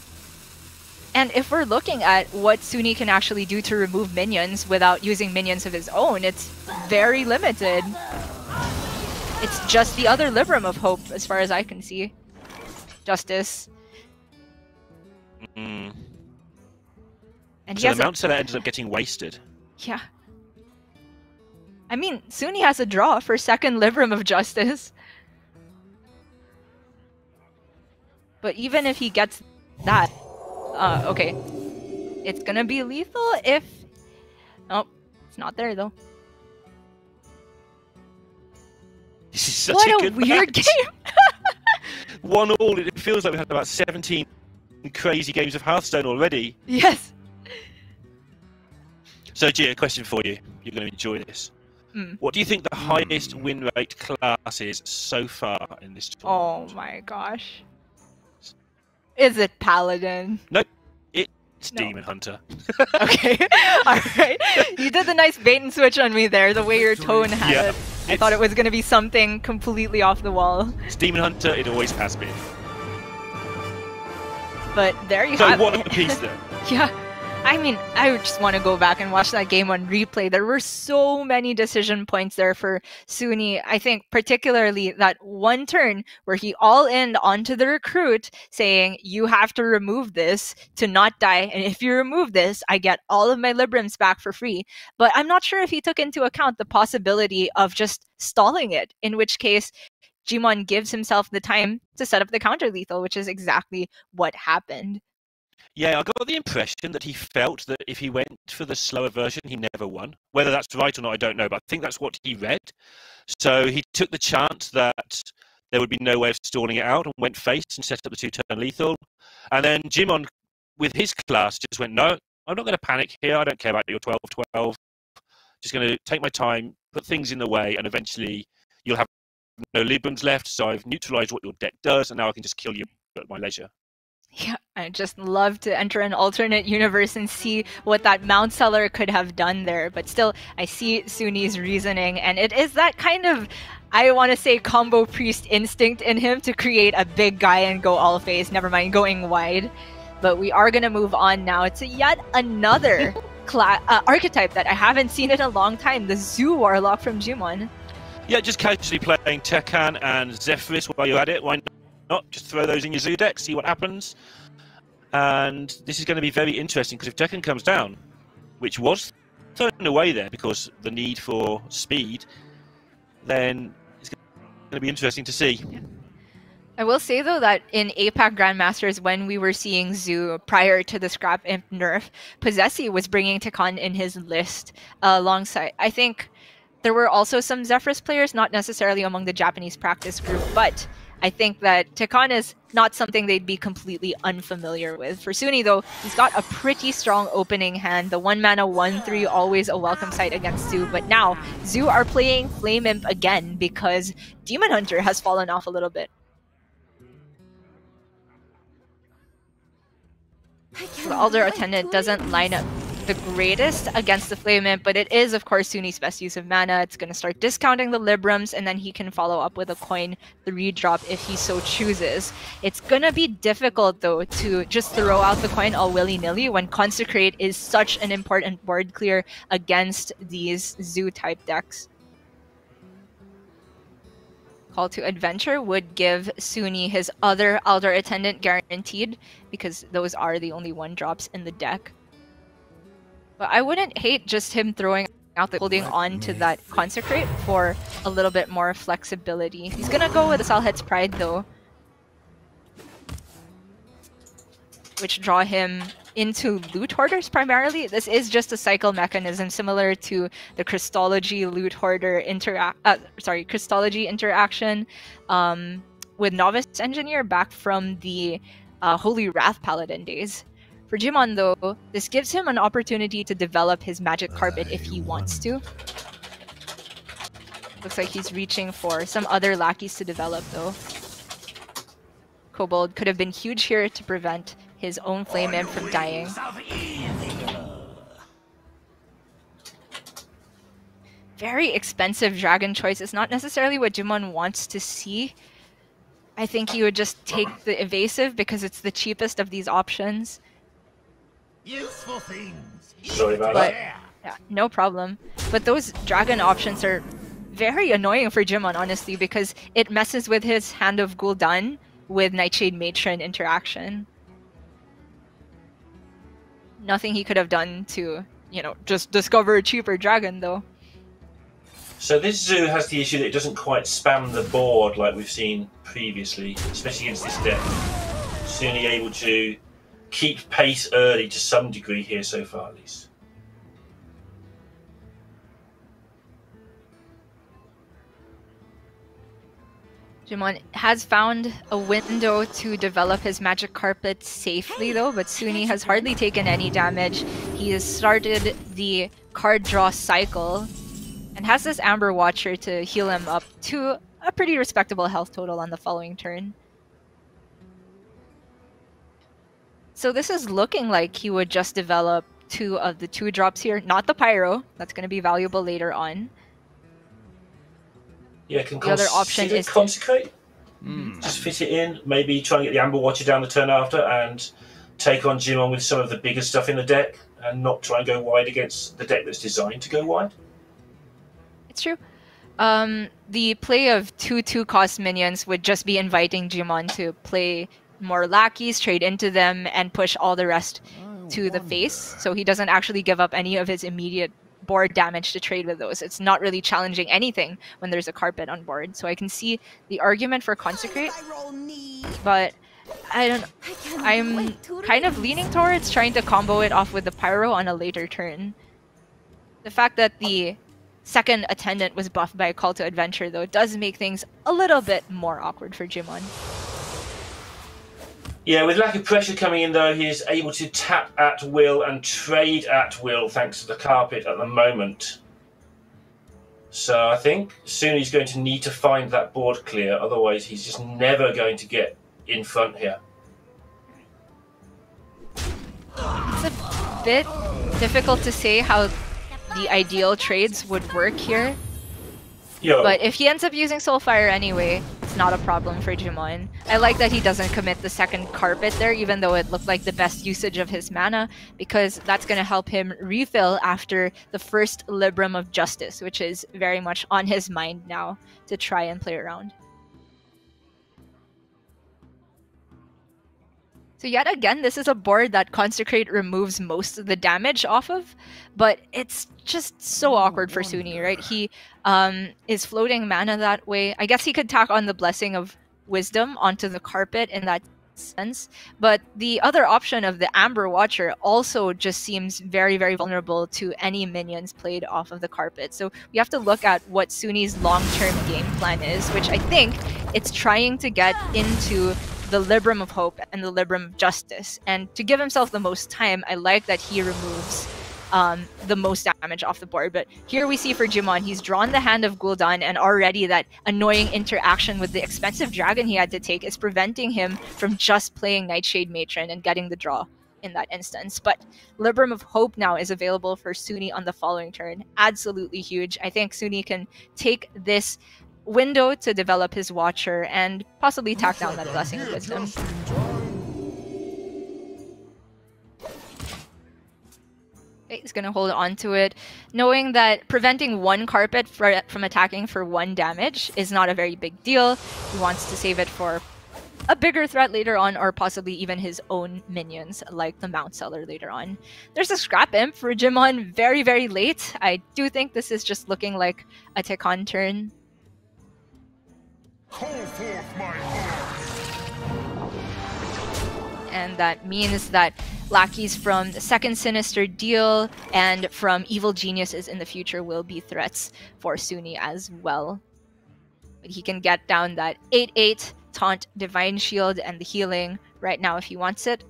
And if we're looking at what Sooni can actually do to remove minions without using minions of his own, it's very limited. It's just the other Libram of Hope, as far as I can see. Justice. Mm-hmm. And so the Mount Seller ends up getting wasted. Yeah. I mean, Sooni has a draw for second Libram of Justice. But even if he gets that, uh, okay, it's gonna be lethal if... Oh, it's not there though. This is such what a, a good weird match. Game! One all, it feels like we've had about seventeen crazy games of Hearthstone already. Yes! So Gia, a question for you. You're gonna enjoy this. Mm. What do you think the highest win rate class is so far in this tournament? Oh my gosh. Is it Paladin? Nope. It's no. Demon Hunter. Okay. Alright. You did the nice bait and switch on me there, the way your tone had yeah. it. I it's... thought it was going to be something completely off the wall. It's Demon Hunter, it always has been. But there you so have it. So what a piece there. Yeah. I mean, I would just want to go back and watch that game on replay. There were so many decision points there for Sooni. I think particularly that one turn where he all-in onto the recruit saying, you have to remove this to not die. And if you remove this, I get all of my Librams back for free. But I'm not sure if he took into account the possibility of just stalling it, in which case G one gives himself the time to set up the counter lethal, which is exactly what happened. Yeah, I got the impression that he felt that if he went for the slower version, he never won. Whether that's right or not, I don't know, but I think that's what he read. So he took the chance that there would be no way of stalling it out and went face and set up the two-turn lethal. And then G one, with his class, just went, no, I'm not going to panic here. I don't care about your twelve twelve. Just going to take my time, put things in the way, and eventually you'll have no Librams left. So I've neutralized what your deck does, and now I can just kill you at my leisure. Yeah, I just love to enter an alternate universe and see what that Mount Seller could have done there. But still, I see Sooni's reasoning, and it is that kind of, I want to say, combo priest instinct in him to create a big guy and go all phase, never mind going wide. But we are going to move on now to yet another cla uh, archetype that I haven't seen in a long time, the Zoo Warlock from G one. Yeah, just casually playing Tekahn and Zephyrus while you're at it. Why not? Just throw those in your Zoo deck, see what happens. And this is going to be very interesting, because if Tekahn comes down, which was thrown away there because the need for speed, then it's going to be interesting to see. Yeah. I will say, though, that in A PAC Grandmasters, when we were seeing Zoo prior to the Scrap Imp nerf, Possessi was bringing Tekahn in his list uh, alongside, I think... There were also some Zephyrus players, not necessarily among the Japanese practice group, but I think that Tekahn is not something they'd be completely unfamiliar with. For Sooni, though, he's got a pretty strong opening hand. The one mana one three, always a welcome sight against Zoo, but now Zoo are playing Flame Imp again because Demon Hunter has fallen off a little bit. The Alder Attendant doesn't line up the greatest against the Flame Imp, but it is, of course, Sooni's best use of mana. It's going to start discounting the Librams, and then he can follow up with a coin three drop if he so chooses. It's going to be difficult, though, to just throw out the coin all willy-nilly when Consecrate is such an important board clear against these Zoo-type decks. Call to Adventure would give Sooni his other Alder Attendant guaranteed, because those are the only one drops in the deck. But I wouldn't hate just him throwing out the holding on to that Consecrate for a little bit more flexibility. He's gonna go with the Salhead's Pride, though, which draw him into Loot Hoarders primarily. This is just a cycle mechanism similar to the Crystology Loot Hoarder interact. Uh, sorry, Crystology interaction um, with Novice Engineer back from the uh, Holy Wrath Paladin days. For Jimon, though, this gives him an opportunity to develop his Magic Carpet if he wants to. Looks like he's reaching for some other lackeys to develop, though. Kobold could have been huge here to prevent his own Flame Imp from dying. Very expensive dragon choice. It's not necessarily what Jimon wants to see. I think he would just take the Evasive because it's the cheapest of these options. Useful things. Sorry about but, that. Yeah, no problem. But those dragon options are very annoying for Jimon, honestly, because it messes with his Hand of Gul'dan with Nightshade Matron interaction. Nothing he could have done to, you know, just discover a cheaper dragon, though. So this Zoo has the issue that it doesn't quite spam the board like we've seen previously, especially against this deck. Sooni able to keep pace early to some degree here so far, at least. Jimon has found a window to develop his Magic Carpet safely, though, but Sooni has hardly taken any damage. He has started the card draw cycle and has this Amber Watcher to heal him up to a pretty respectable health total on the following turn. So this is looking like he would just develop two of the two drops here, not the Pyro. That's going to be valuable later on. Yeah, can the other option is Consecrate. Mm. Just fit it in, maybe try and get the Amber Watcher down the turn after and take on Jimon with some of the bigger stuff in the deck and not try and go wide against the deck that's designed to go wide. It's true. Um, the play of two two-cost minions would just be inviting Jimon to play more lackeys, trade into them, and push all the rest I to wonder. the face, so he doesn't actually give up any of his immediate board damage to trade with those. It's not really challenging anything when there's a carpet on board, so I can see the argument for Consecrate, but I don't I I'm kind of leaning towards trying to combo it off with the Pyro on a later turn. The fact that the second Attendant was buffed by a Call to Adventure, though, does make things a little bit more awkward for Jimon. Yeah, with lack of pressure coming in, though, he is able to tap at will and trade at will thanks to the carpet at the moment. So I think soon he's going to need to find that board clear, otherwise he's just never going to get in front here. It's a bit difficult to say how the ideal trades would work here. Yo. But if he ends up using Soulfire anyway, it's not a problem for Jimon. I like that he doesn't commit the second carpet there, even though it looked like the best usage of his mana, because that's going to help him refill after the first Libram of Justice, which is very much on his mind now to try and play around. So yet again, this is a board that Consecrate removes most of the damage off of, but it's just so awkward for Sooni, right? He um, is floating mana that way. I guess he could tack on the Blessing of Wisdom onto the carpet in that sense, but the other option of the Amber Watcher also just seems very, very vulnerable to any minions played off of the carpet. So we have to look at what Sooni's long-term game plan is, which I think it's trying to get into the Libram of Hope and the Libram of Justice. And to give himself the most time, I like that he removes um, the most damage off the board. But here we see for Jimon, he's drawn the Hand of Gul'dan, and already that annoying interaction with the expensive dragon he had to take is preventing him from just playing Nightshade Matron and getting the draw in that instance. But Libram of Hope now is available for Sooni on the following turn. Absolutely huge. I think Sooni can take this window to develop his Watcher and possibly tack down that Blessing of Wisdom. Okay, he's gonna hold on to it, knowing that preventing one carpet for, from attacking for one damage is not a very big deal. He wants to save it for a bigger threat later on, or possibly even his own minions like the Mount Seller later on. There's a Scrap Imp for Jimon very, very late. I do think this is just looking like a Tekahn turn. Call forth my horn. And that means that lackeys from the second Sinister Deal and from evil geniuses in the future will be threats for Sooni as well. But he can get down that eight eight Taunt, Divine Shield, and the healing right now if he wants it.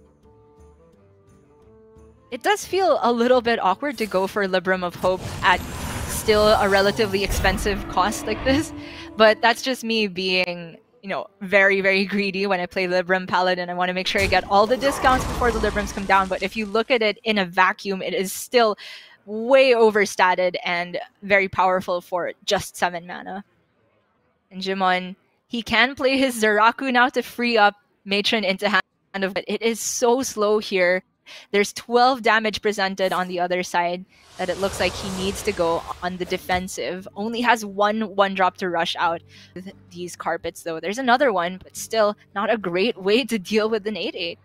It does feel a little bit awkward to go for Libram of Hope at still a relatively expensive cost like this, but that's just me being, you know, very, very greedy when I play Libram Paladin. I want to make sure I get all the discounts before the Librams come down, but if you look at it in a vacuum, it is still way overstated and very powerful for just seven mana. And Jimon, he can play his Zeraku now to free up Matron into Hand of It. It is so slow here. There's twelve damage presented on the other side that it looks like he needs to go on the defensive. Only has one one-drop to rush out with these carpets, though. There's another one, but still not a great way to deal with an eight eight.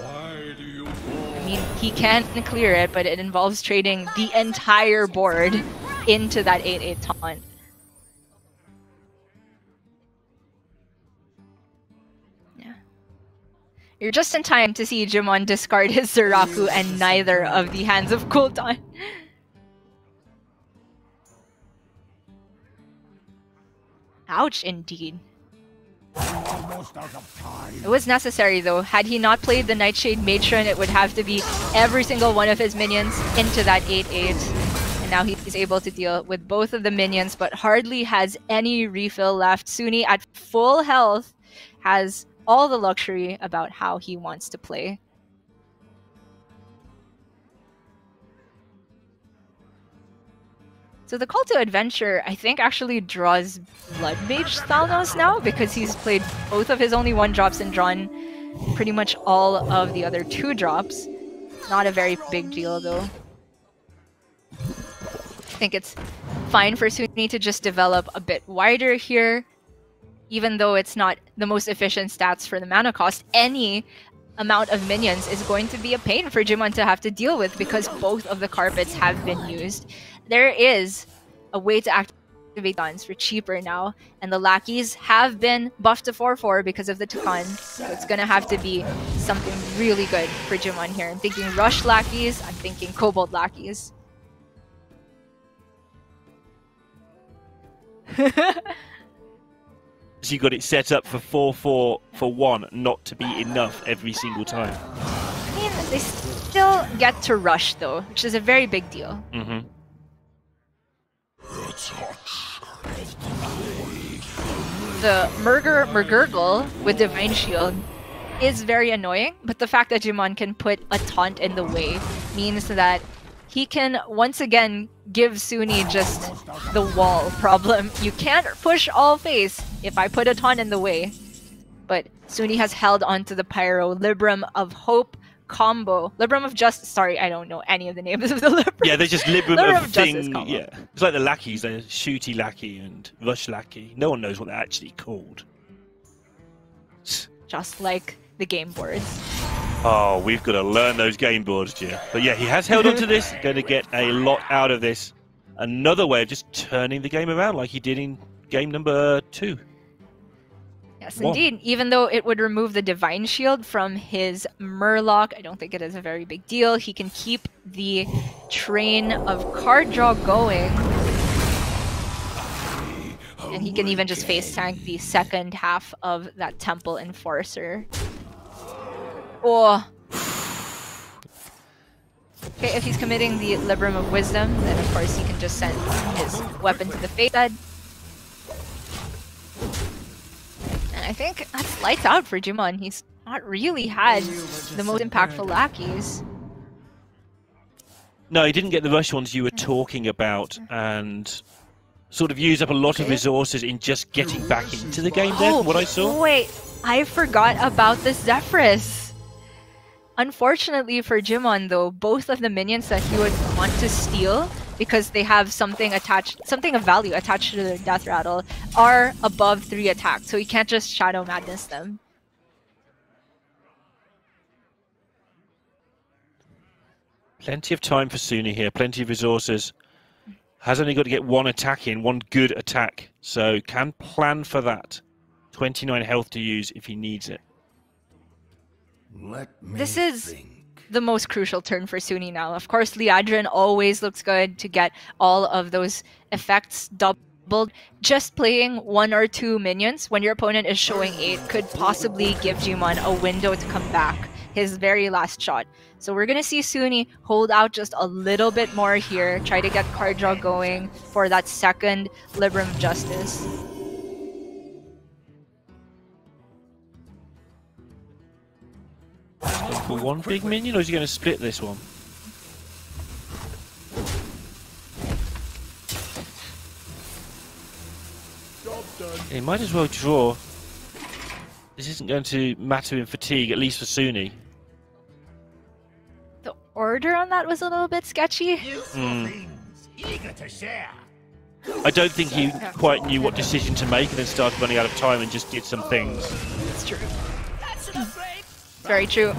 Why do you I mean, he can clear it, but it involves trading the entire board into that eight eight Taunt. You're just in time to see Jimon discard his Zeraku and neither of the Hands of Gul'dan. Ouch, indeed. Almost out of time. It was necessary, though. Had he not played the Nightshade Matron, it would have to be every single one of his minions into that eight eight. And now he's able to deal with both of the minions, but hardly has any refill left. Sooni, at full health, has all the luxury about how he wants to play. So the Call to Adventure, I think, actually draws Blood Mage Thalnos now, because he's played both of his only one-drops and drawn pretty much all of the other two-drops. Not a very big deal, though. I think it's fine for Sooni to just develop a bit wider here. Even though it's not the most efficient stats for the mana cost, any amount of minions is going to be a pain for Jimon to have to deal with because both of the carpets have been used. There is a way to activate guns for cheaper now, and the lackeys have been buffed to four four because of the Tekahn, so it's going to have to be something really good for Jimon here. I'm thinking Rush lackeys, I'm thinking Kobold lackeys. She got it set up for four four for one not to be enough every single time. I mean, they still get to rush, though, which is a very big deal. Mm-hmm. The Murgur Murgurgle with Divine Shield is very annoying, but the fact that Jimon can put a taunt in the way means that he can once again give Sooni just the wall problem. You can't push all face. if I put a taunt in the way. But Sooni has held onto the Pyro Libram of Hope combo. Libram of Justice. Sorry, I don't know any of the names of the Libram. Yeah, they're just Libram, Libram of, of thing. Combo. Yeah, it's like the lackeys. They're Shooty Lackey and Rush Lackey. No one knows what they're actually called. Just like the game boards. Oh, we've got to learn those game boards, Gia. But yeah, he has held on to this. Going to get a lot out of this. Another way of just turning the game around like he did in game number two. Yes, One. indeed. Even though it would remove the Divine Shield from his Murloc, I don't think it is a very big deal. He can keep the train of card draw going. And he can even just face tank the second half of that Temple Enforcer. Oh. Okay, if he's committing the Libram of Wisdom, then of course he can just send his weapon to the face. And I think that's lights out for Jumon. He's not really had the most impactful lackeys. No, he didn't get the rush ones you were talking about, and sort of used up a lot of resources in just getting back into the game there, from what I saw. Wait, I forgot about the Zephyrus. Unfortunately for Jumon, though, both of the minions that he would want to steal, because they have something attached, something of value attached to their death rattle, are above three attack, so he can't just Shadow Madness them. Plenty of time for Sooni here, plenty of resources. Has only got to get one attack in, one good attack, so can plan for that. twenty-nine health to use if he needs it. Let me this is think. the most crucial turn for Sooni now. Of course, Liadrin always looks good to get all of those effects doubled. Just playing one or two minions when your opponent is showing eight could possibly give Jumon a window to come back, his very last shot. So we're going to see Sooni hold out just a little bit more here, try to get card draw going for that second Libram of Justice. For one big minion, or is he going to split this one? He might as well draw. This isn't going to matter in fatigue, at least for Sooni. The order on that was a little bit sketchy. Mm. I don't think he quite knew what decision to make, and then started running out of time and just did some things. That's true. Very true.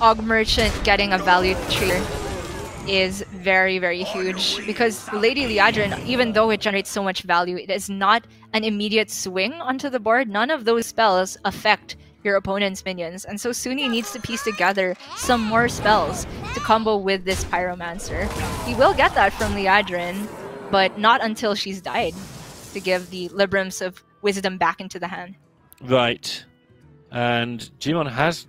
Og Merchant getting a value trigger is very, very huge, because Lady Liadrin, even though it generates so much value, it is not an immediate swing onto the board. None of those spells affect your opponent's minions, and so Sooni needs to piece together some more spells to combo with this Pyromancer. He will get that from Liadrin, but not until she's died, to give the Librams of Wisdom back into the hand. Right. And Jumon has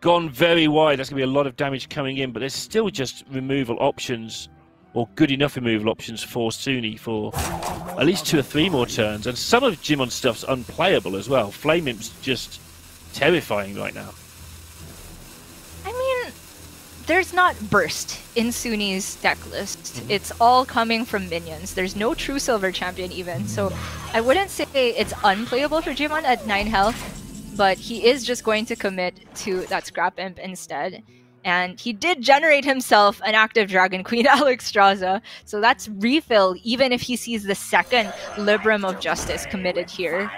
gone very wide. That's going to be a lot of damage coming in, but there's still just removal options, or good enough removal options for Sooni for at least two or three more turns. And some of Jimon's stuff's unplayable as well. Flame Imp's just terrifying right now. I mean, there's not Burst in Sooni's deck list. Mm-hmm. It's all coming from minions. There's no true Silver Champion even. So I wouldn't say it's unplayable for Jumon at nine health. But he is just going to commit to that Scrap Imp instead. And he did generate himself an active Dragon Queen, Alexstrasza. So that's refill, even if he sees the second Libram of Justice committed here.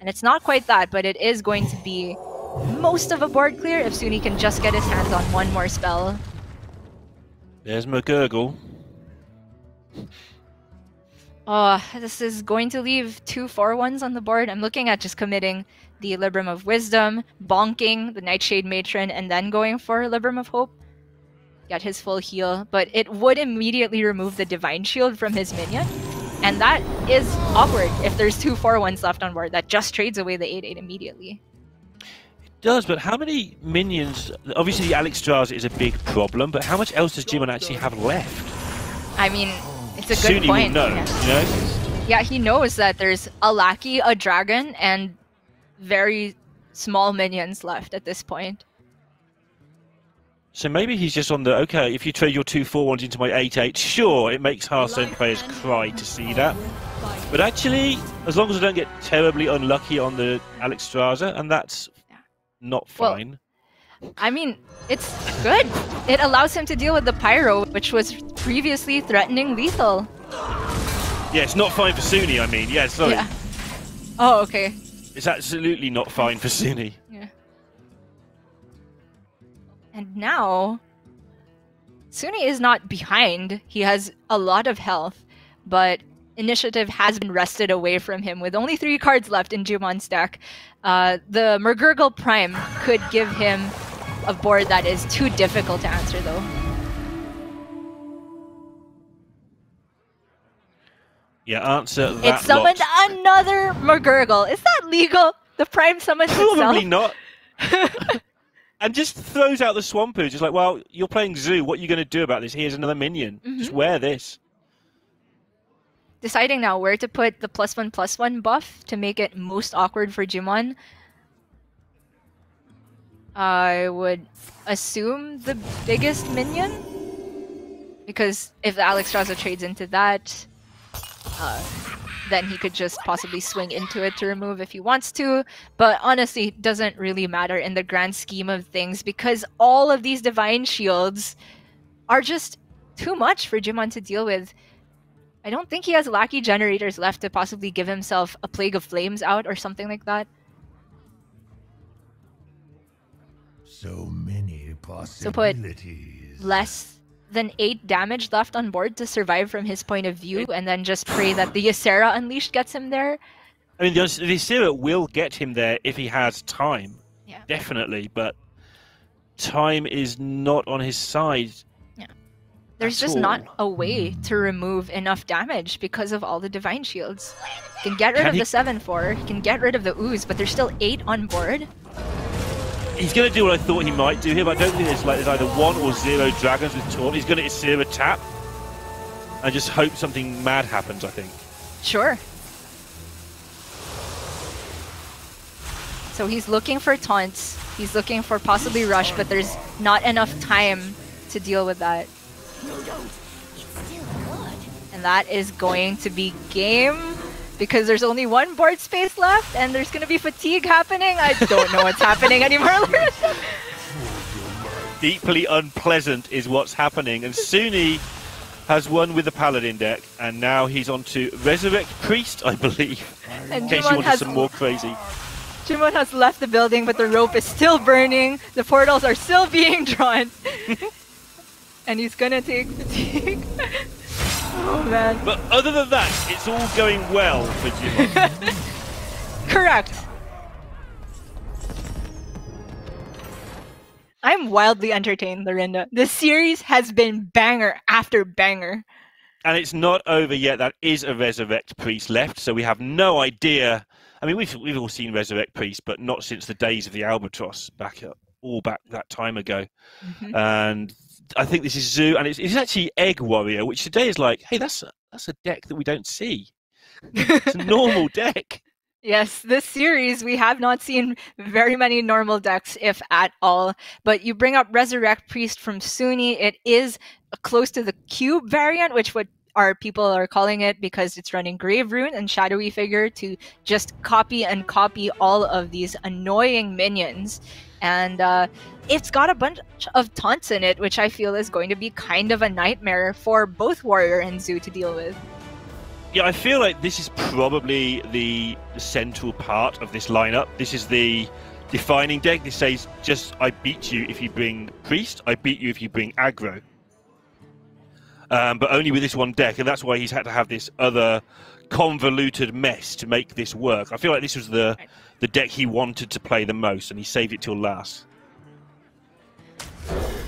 And it's not quite that, but it is going to be most of a board clear if Sooni can just get his hands on one more spell. There's McGurgle. Oh, this is going to leave two four ones on the board. I'm looking at just committing the Libram of Wisdom, bonking the Nightshade Matron, and then going for Libram of Hope. Got his full heal, but it would immediately remove the Divine Shield from his minion. And that is awkward if there's two four ones left on board. That just trades away the eight eight immediately. It does, but how many minions... Obviously, the Alexstrasza is a big problem, but how much else does Jimon actually have left? I mean... It's a good Sooni point. Know, yeah. You know? Yeah, he knows that there's a lackey, a dragon, and very small minions left at this point. So maybe he's just on the, okay, if you trade your two four ones into my eight eight, sure, it makes Hearthstone players cry to see that. But actually, as long as I don't get terribly unlucky on the Alexstrasza, and that's not fine. Well, I mean, it's good. It allows him to deal with the Pyro, which was previously threatening lethal. Yeah, it's not fine for Sooni, I mean. Yeah, sorry. Yeah. Oh, okay. It's absolutely not fine for Sooni. Yeah. And now, Sooni is not behind. He has a lot of health, but initiative has been wrested away from him with only three cards left in Jumon's deck. Uh, the Murgurgle Prime could give him a board that is too difficult to answer, though. Yeah, answer that. It summoned lot. another Murgurgle. Is that legal? The Prime summons Probably itself? Probably not. And just throws out the Swampoo. Just like, well, you're playing Zoo. What are you going to do about this? Here's another minion. Mm-hmm. Just wear this. Deciding now where to put the plus one plus one buff to make it most awkward for Jimon. I would assume the biggest minion. Because if the Alexstrasza trades into that, Uh, then he could just possibly swing into it to remove if he wants to. But honestly, it doesn't really matter in the grand scheme of things because all of these Divine Shields are just too much for Jimon to deal with. I don't think he has Lackey Generators left to possibly give himself a Plague of Flames out or something like that. So many possibilities. So put less than eight damage left on board to survive from his point of view, and then just pray that the Ysera Unleashed gets him there. I mean, the Ysera will get him there if he has time, yeah, definitely, but time is not on his side. Yeah, There's just all. not a way to remove enough damage because of all the Divine Shields. He can get rid can of he... the seven four, he can get rid of the Ooze, but there's still eight on board. He's going to do what I thought he might do here, but I don't think there's, like, there's either one or zero dragons with Taunt. He's going to Ysera tap and just hope something mad happens, I think. Sure. So he's looking for taunts. He's looking for possibly rush, but there's not enough time to deal with that. And that is going to be game, because there's only one board space left, and there's going to be fatigue happening. I don't know what's happening anymore. Deeply unpleasant is what's happening, and Sooni has won with the Paladin deck, and now he's on to Resurrect Priest, I believe, and in case Jimon you wanted has, some more crazy. Jimon has left the building, but the rope is still burning, the portals are still being drawn, and he's going to take fatigue. Oh, man. But other than that, it's all going well for Jimon. Correct. I'm wildly entertained, Lorinda. This series has been banger after banger. And it's not over yet. That is a Resurrect Priest left, so we have no idea. I mean, we've, we've all seen Resurrect Priest, but not since the days of the Albatross, back up, all back that time ago. Mm-hmm. And I think this is Zoo, and it's, it's actually Egg Warrior, which today is like, hey, that's a, that's a deck that we don't see. It's a normal deck. Yes, this series, we have not seen very many normal decks, if at all. But you bring up Resurrect Priest from Sooni. It is close to the cube variant, which what our people are calling it, because it's running Grave Rune and Shadowy Figure to just copy and copy all of these annoying minions. And uh, it's got a bunch of taunts in it, which I feel is going to be kind of a nightmare for both Warrior and Zoo to deal with. Yeah, I feel like this is probably the central part of this lineup. This is the defining deck. This says, just, I beat you if you bring Priest, I beat you if you bring aggro. Um, but only with this one deck, and that's why he's had to have this other convoluted mess to make this work. I feel like this was the the deck he wanted to play the most, and he saved it till last.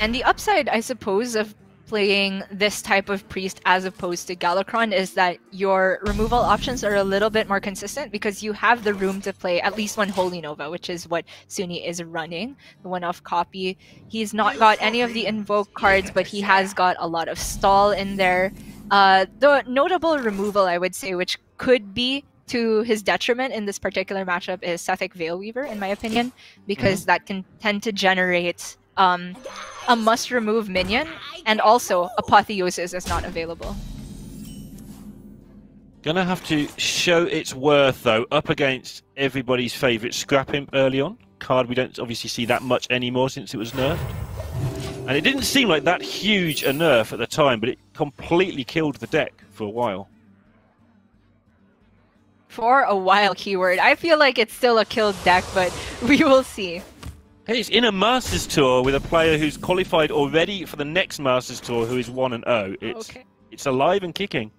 And the upside, I suppose, of playing this type of priest as opposed to Galakrond is that your removal options are a little bit more consistent because you have the room to play at least one Holy Nova, which is what Sooni is running, the one-off copy. He's not got any of the Invoke cards, but he has got a lot of stall in there. Uh, the notable removal, I would say, which could be to his detriment in this particular matchup is Sethic Veilweaver, in my opinion, because mm-hmm. that can tend to generate um, a must-remove minion, and also Apotheosis is not available. Gonna have to show its worth, though, up against everybody's favourite Scrap Imp early on. Card we don't obviously see that much anymore since it was nerfed. And it didn't seem like that huge a nerf at the time, but it completely killed the deck for a while. For a while, keyword. I feel like it's still a killed deck, but we will see. Hey, it's in a Masters Tour with a player who's qualified already for the next Masters Tour, who is one and oh. It's, okay. It's alive and kicking.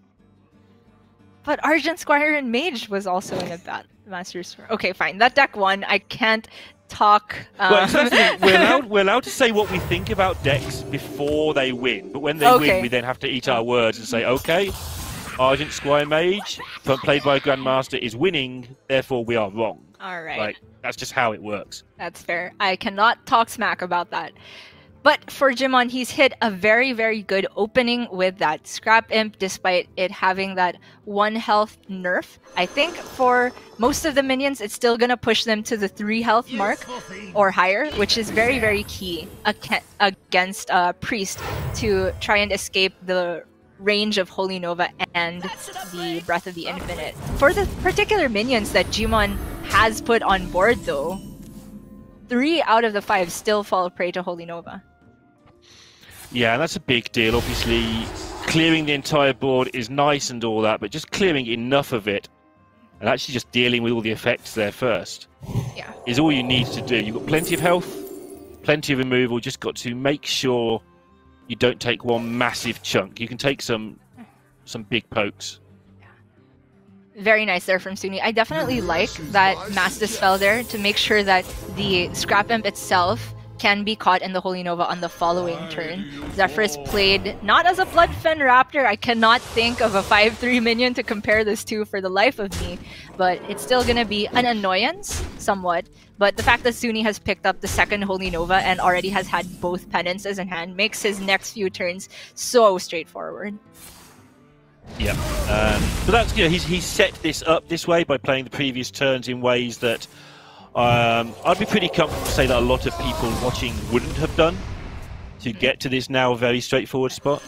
But Argent Squire and Mage was also in that Masters Tour. Okay, fine. That deck won. I can't talk. Um... Well, exactly. we're, allowed, we're allowed to say what we think about decks before they win. But when they okay. win, we then have to eat our words and say, okay, Argent Squire Mage, but played by Grandmaster, is winning, therefore we are wrong. All right. Like, that's just how it works. That's fair. I cannot talk smack about that. But for Jimon, he's hit a very, very good opening with that Scrap Imp, despite it having that one health nerf. I think for most of the minions, it's still going to push them to the three health mark or higher, which is very, very key against a Priest to try and escape the range of Holy Nova and the Breath of the Infinite. For the particular minions that Jimon has put on board, though, three out of the five still fall prey to Holy Nova. Yeah, and that's a big deal. Obviously, clearing the entire board is nice and all that, but just clearing enough of it and actually just dealing with all the effects there first yeah. is all you need to do. You've got plenty of health, plenty of removal, just got to make sure you don't take one massive chunk. You can take some some big pokes. Very nice there from Sooni. I definitely like that Master Spell there to make sure that the Scrap Imp itself can be caught in the Holy Nova on the following turn. Zephyrus played not as a Bloodfen Raptor. I cannot think of a five three minion to compare this to for the life of me, but it's still going to be an annoyance somewhat. But the fact that Sooni has picked up the second Holy Nova and already has had both penances in hand makes his next few turns so straightforward. Yeah, um, but that's you know, he's he's set this up this way by playing the previous turns in ways that um, I'd be pretty comfortable to say that a lot of people watching wouldn't have done to get to this now very straightforward spot.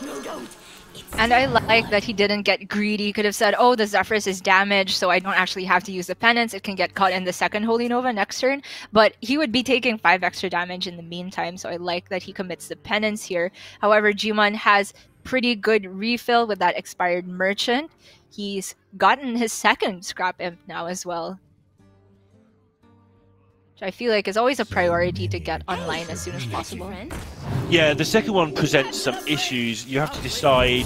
And I like that he didn't get greedy. He could have said, oh, the Zephyrus is damaged, so I don't actually have to use the penance. It can get caught in the second Holy Nova next turn. But he would be taking five extra damage in the meantime, so I like that he commits the penance here. However, Jimon has pretty good refill with that expired merchant. He's gotten his second Scrap Imp now as well, which I feel like is always a priority to get online as soon as possible. Yeah, the second one presents some issues. You have to decide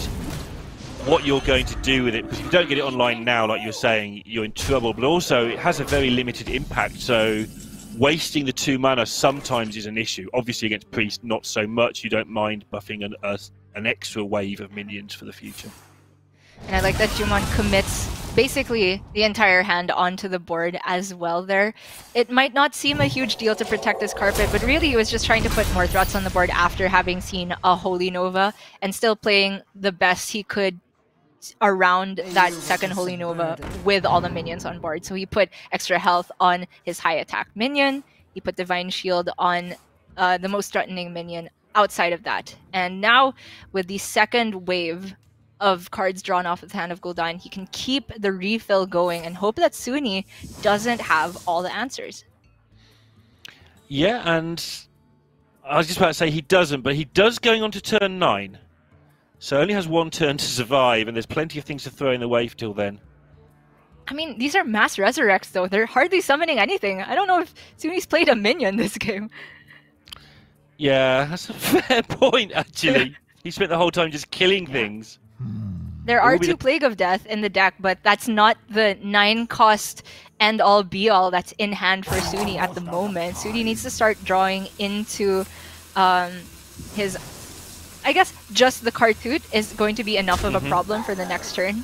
what you're going to do with it, because if you don't get it online now, like you're saying, you're in trouble. But also, it has a very limited impact, so wasting the two mana sometimes is an issue. Obviously against Priest, not so much. You don't mind buffing an earth an extra wave of minions for the future. And I like that Jimon commits basically the entire hand onto the board as well there. It might not seem a huge deal to protect his carpet, but really he was just trying to put more threats on the board after having seen a Holy Nova and still playing the best he could around that second Holy Nova with all the minions on board. So he put extra health on his high attack minion. He put Divine Shield on uh, the most threatening minion outside of that. And now with the second wave of cards drawn off of the hand of Gul'dan, he can keep the refill going and hope that Sooni doesn't have all the answers. Yeah, and I was just about to say he doesn't, but he does going on to turn nine. So only has one turn to survive, and there's plenty of things to throw in the wave till then. I mean, these are mass resurrects, though. They're hardly summoning anything. I don't know if Sooni's played a minion this game. Yeah, that's a fair point, actually. He spent the whole time just killing yeah. things. There are two the... Plague of Death in the deck, but that's not the nine cost end-all be-all that's in hand for Sooni at the moment. Sooni needs to start drawing into um, his... I guess just the Karthus is going to be enough of mm-hmm. a problem for the next turn.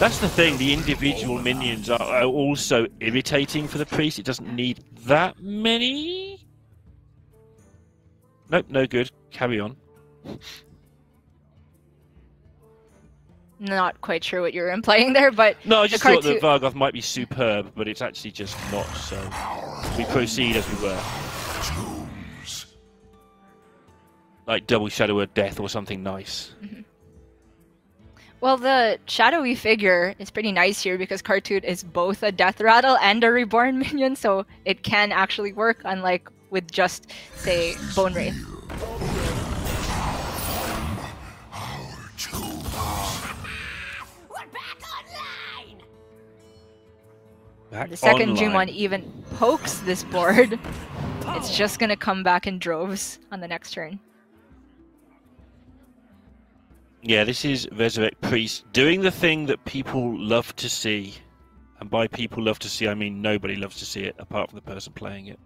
That's the thing, the individual minions are also irritating for the Priest. It doesn't need that many... Nope, no good. Carry on. Not quite sure what you're implying there, but... No, I just thought that Vargoth might be superb, but it's actually just not, so we proceed as we were. Choose like double Shadow of Death or something nice. Mm-hmm. Well, the shadowy figure is pretty nice here because Kartoot is both a Death Rattle and a Reborn minion, so it can actually work, unlike with just, say, Bone Wraith. We're back online! Back the second online. G one even pokes this board, it's just gonna come back in droves on the next turn. Yeah, this is Resurrect Priest doing the thing that people love to see. And by people love to see, I mean nobody loves to see it apart from the person playing it.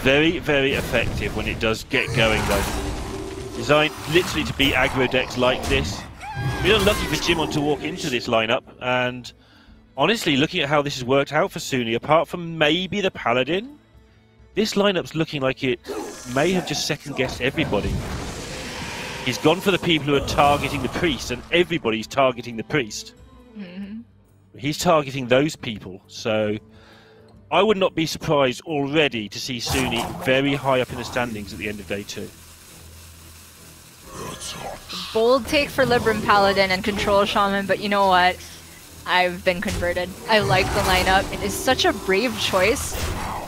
Very, very effective when it does get going, though. Designed literally to be aggro decks like this. We're unlucky for G one to walk into this lineup, and honestly, looking at how this has worked out for Sooni, apart from maybe the Paladin, this lineup's looking like it may have just second-guessed everybody. He's gone for the people who are targeting the priest, and everybody's targeting the priest. Mm-hmm. He's targeting those people, so I would not be surprised already to see Sooni very high up in the standings at the end of day two. Bold take for Libram Paladin and Control Shaman, but you know what? I've been converted. I like the lineup. It is such a brave choice.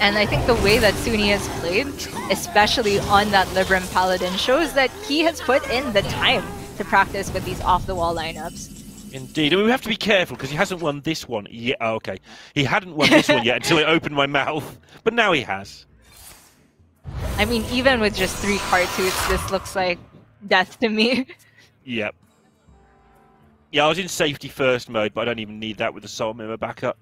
And I think the way that Sooni has played, especially on that Libram Paladin, shows that he has put in the time to practice with these off-the-wall lineups. Indeed, I mean, we have to be careful because he hasn't won this one yet. Oh, okay, he hadn't won this one yet until I opened my mouth, but now he has. I mean, even with just three Kartoots, this looks like death to me. Yep. Yeah, I was in safety first mode, but I don't even need that with the Soul Mirror backup.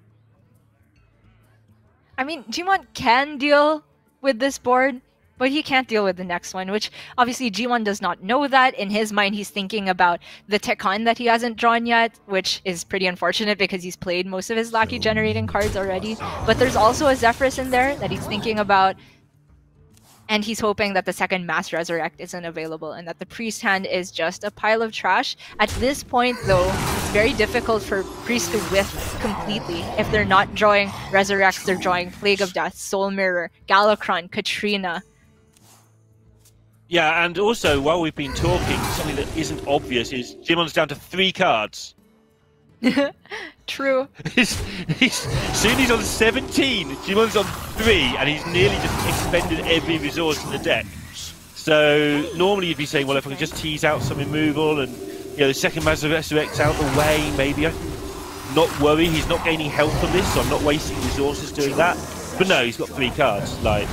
I mean, G one can deal with this board, but he can't deal with the next one, which obviously G one does not know that. In his mind, he's thinking about the Tekahn that he hasn't drawn yet, which is pretty unfortunate because he's played most of his Lackey generating cards already. But there's also a Zephyrus in there that he's thinking about, and he's hoping that the second Mass Resurrect isn't available and that the Priest hand is just a pile of trash. At this point, though, it's very difficult for Priests to whiff completely. If they're not drawing Resurrects, they're drawing Plague of Death, Soul Mirror, Galakrond, Katrina. Yeah, and also, while we've been talking, something that isn't obvious is G one's down to three cards. True. he's, he's, Sooni's on seventeen, G one's on three, and he's nearly just expended every resource in the deck. So normally you'd be saying, well, if I could just tease out some removal and, you know, the second Mass Resurrect's out the way, maybe I can not worry. He's not gaining health from this, so I'm not wasting resources doing that. But no, he's got three cards. Like,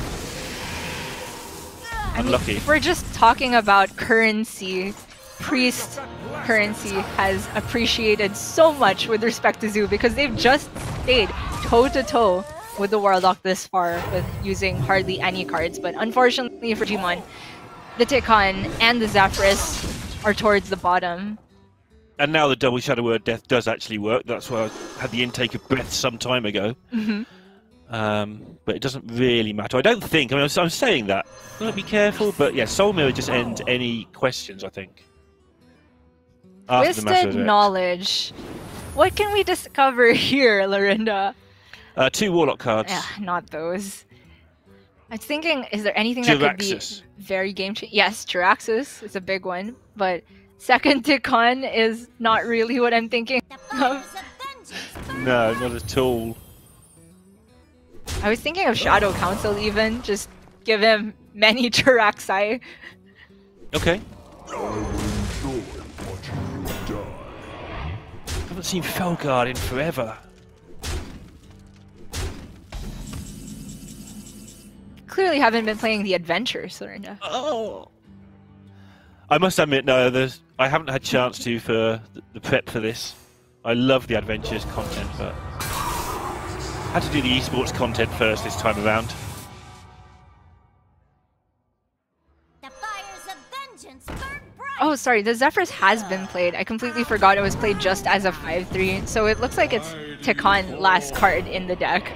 unlucky. I mean, if we're just talking about currency, Priest currency has appreciated so much with respect to Zoo because they've just stayed toe-to-toe with the Warlock this far with using hardly any cards. But unfortunately for G one, the Tekahn and the Zephyrus are towards the bottom. And now the double Shadow Word Death does actually work. That's why I had the intake of breath some time ago. Mm-hmm. Um, but it doesn't really matter. I don't think, I mean, I'm, I'm saying that. Gotta be careful, but yeah, Soul Mirror just ends any questions, I think. Twisted knowledge. What can we discover here, Lorinda? Uh, two Warlock cards. Yeah, not those. I was thinking, is there anything Jiraxis. that could be very game-changing? Yes, Jiraxis is a big one, but second Tekahn is not really what I'm thinking of. No, not at all. I was thinking of Shadow Council even. Just give him many Jiraxi. Okay. I haven't seen Felguard in forever. Clearly haven't been playing the adventure, Lorinda. Oh! I must admit, no, there's, I haven't had chance to for the, the prep for this. I love the adventures content, but I had to do the esports content first this time around. Oh, sorry, the Zephyrus has been played. I completely forgot it was played just as a five three, so it looks like it's Tekahn last card in the deck.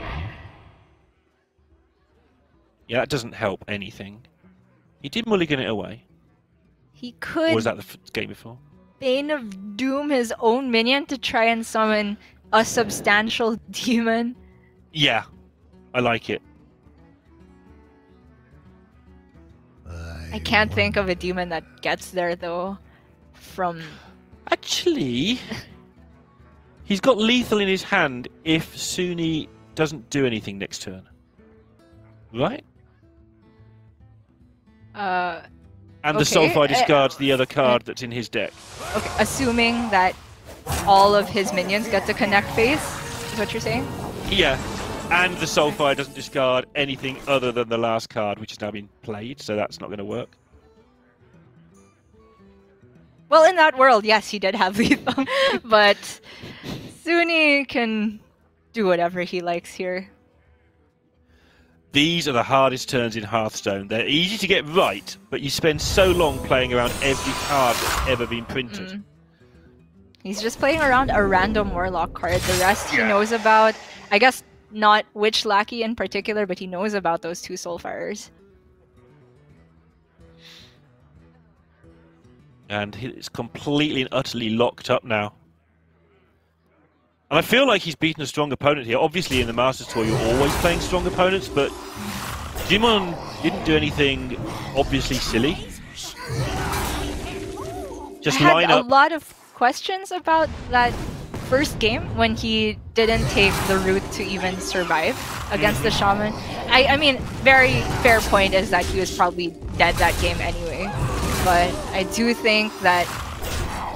Yeah, that doesn't help anything. He did mulligan it away. He could... Or was that the game before? Bane of Doom his own minion to try and summon a substantial demon. Yeah, I like it. Uh... I can't think of a demon that gets there though. From actually, he's got lethal in his hand if Sooni doesn't do anything next turn, right? Uh, and okay. the Soulfire discards uh, the other card that's in his deck. Okay, assuming that all of his minions get to connect phase, is what you're saying? Yeah, and the Soulfire doesn't discard anything other than the last card, which has now been played, so that's not going to work. Well, in that world, yes, he did have lethal, but Sooni can do whatever he likes here. These are the hardest turns in Hearthstone. They're easy to get right, but you spend so long playing around every card that's ever been printed. Mm. He's just playing around a random Warlock card. The rest yeah. he knows about. I guess not Witch Lackey in particular, but he knows about those two Soulfires. And it's completely and utterly locked up now. And I feel like he's beaten a strong opponent here. Obviously, in the Masters Tour, you're always playing strong opponents, but Jimon didn't do anything obviously silly. Just I had line up. A lot of questions about that first game when he didn't take the route to even survive against the Shaman. I, I mean, very fair point is that he was probably dead that game anyway. But I do think that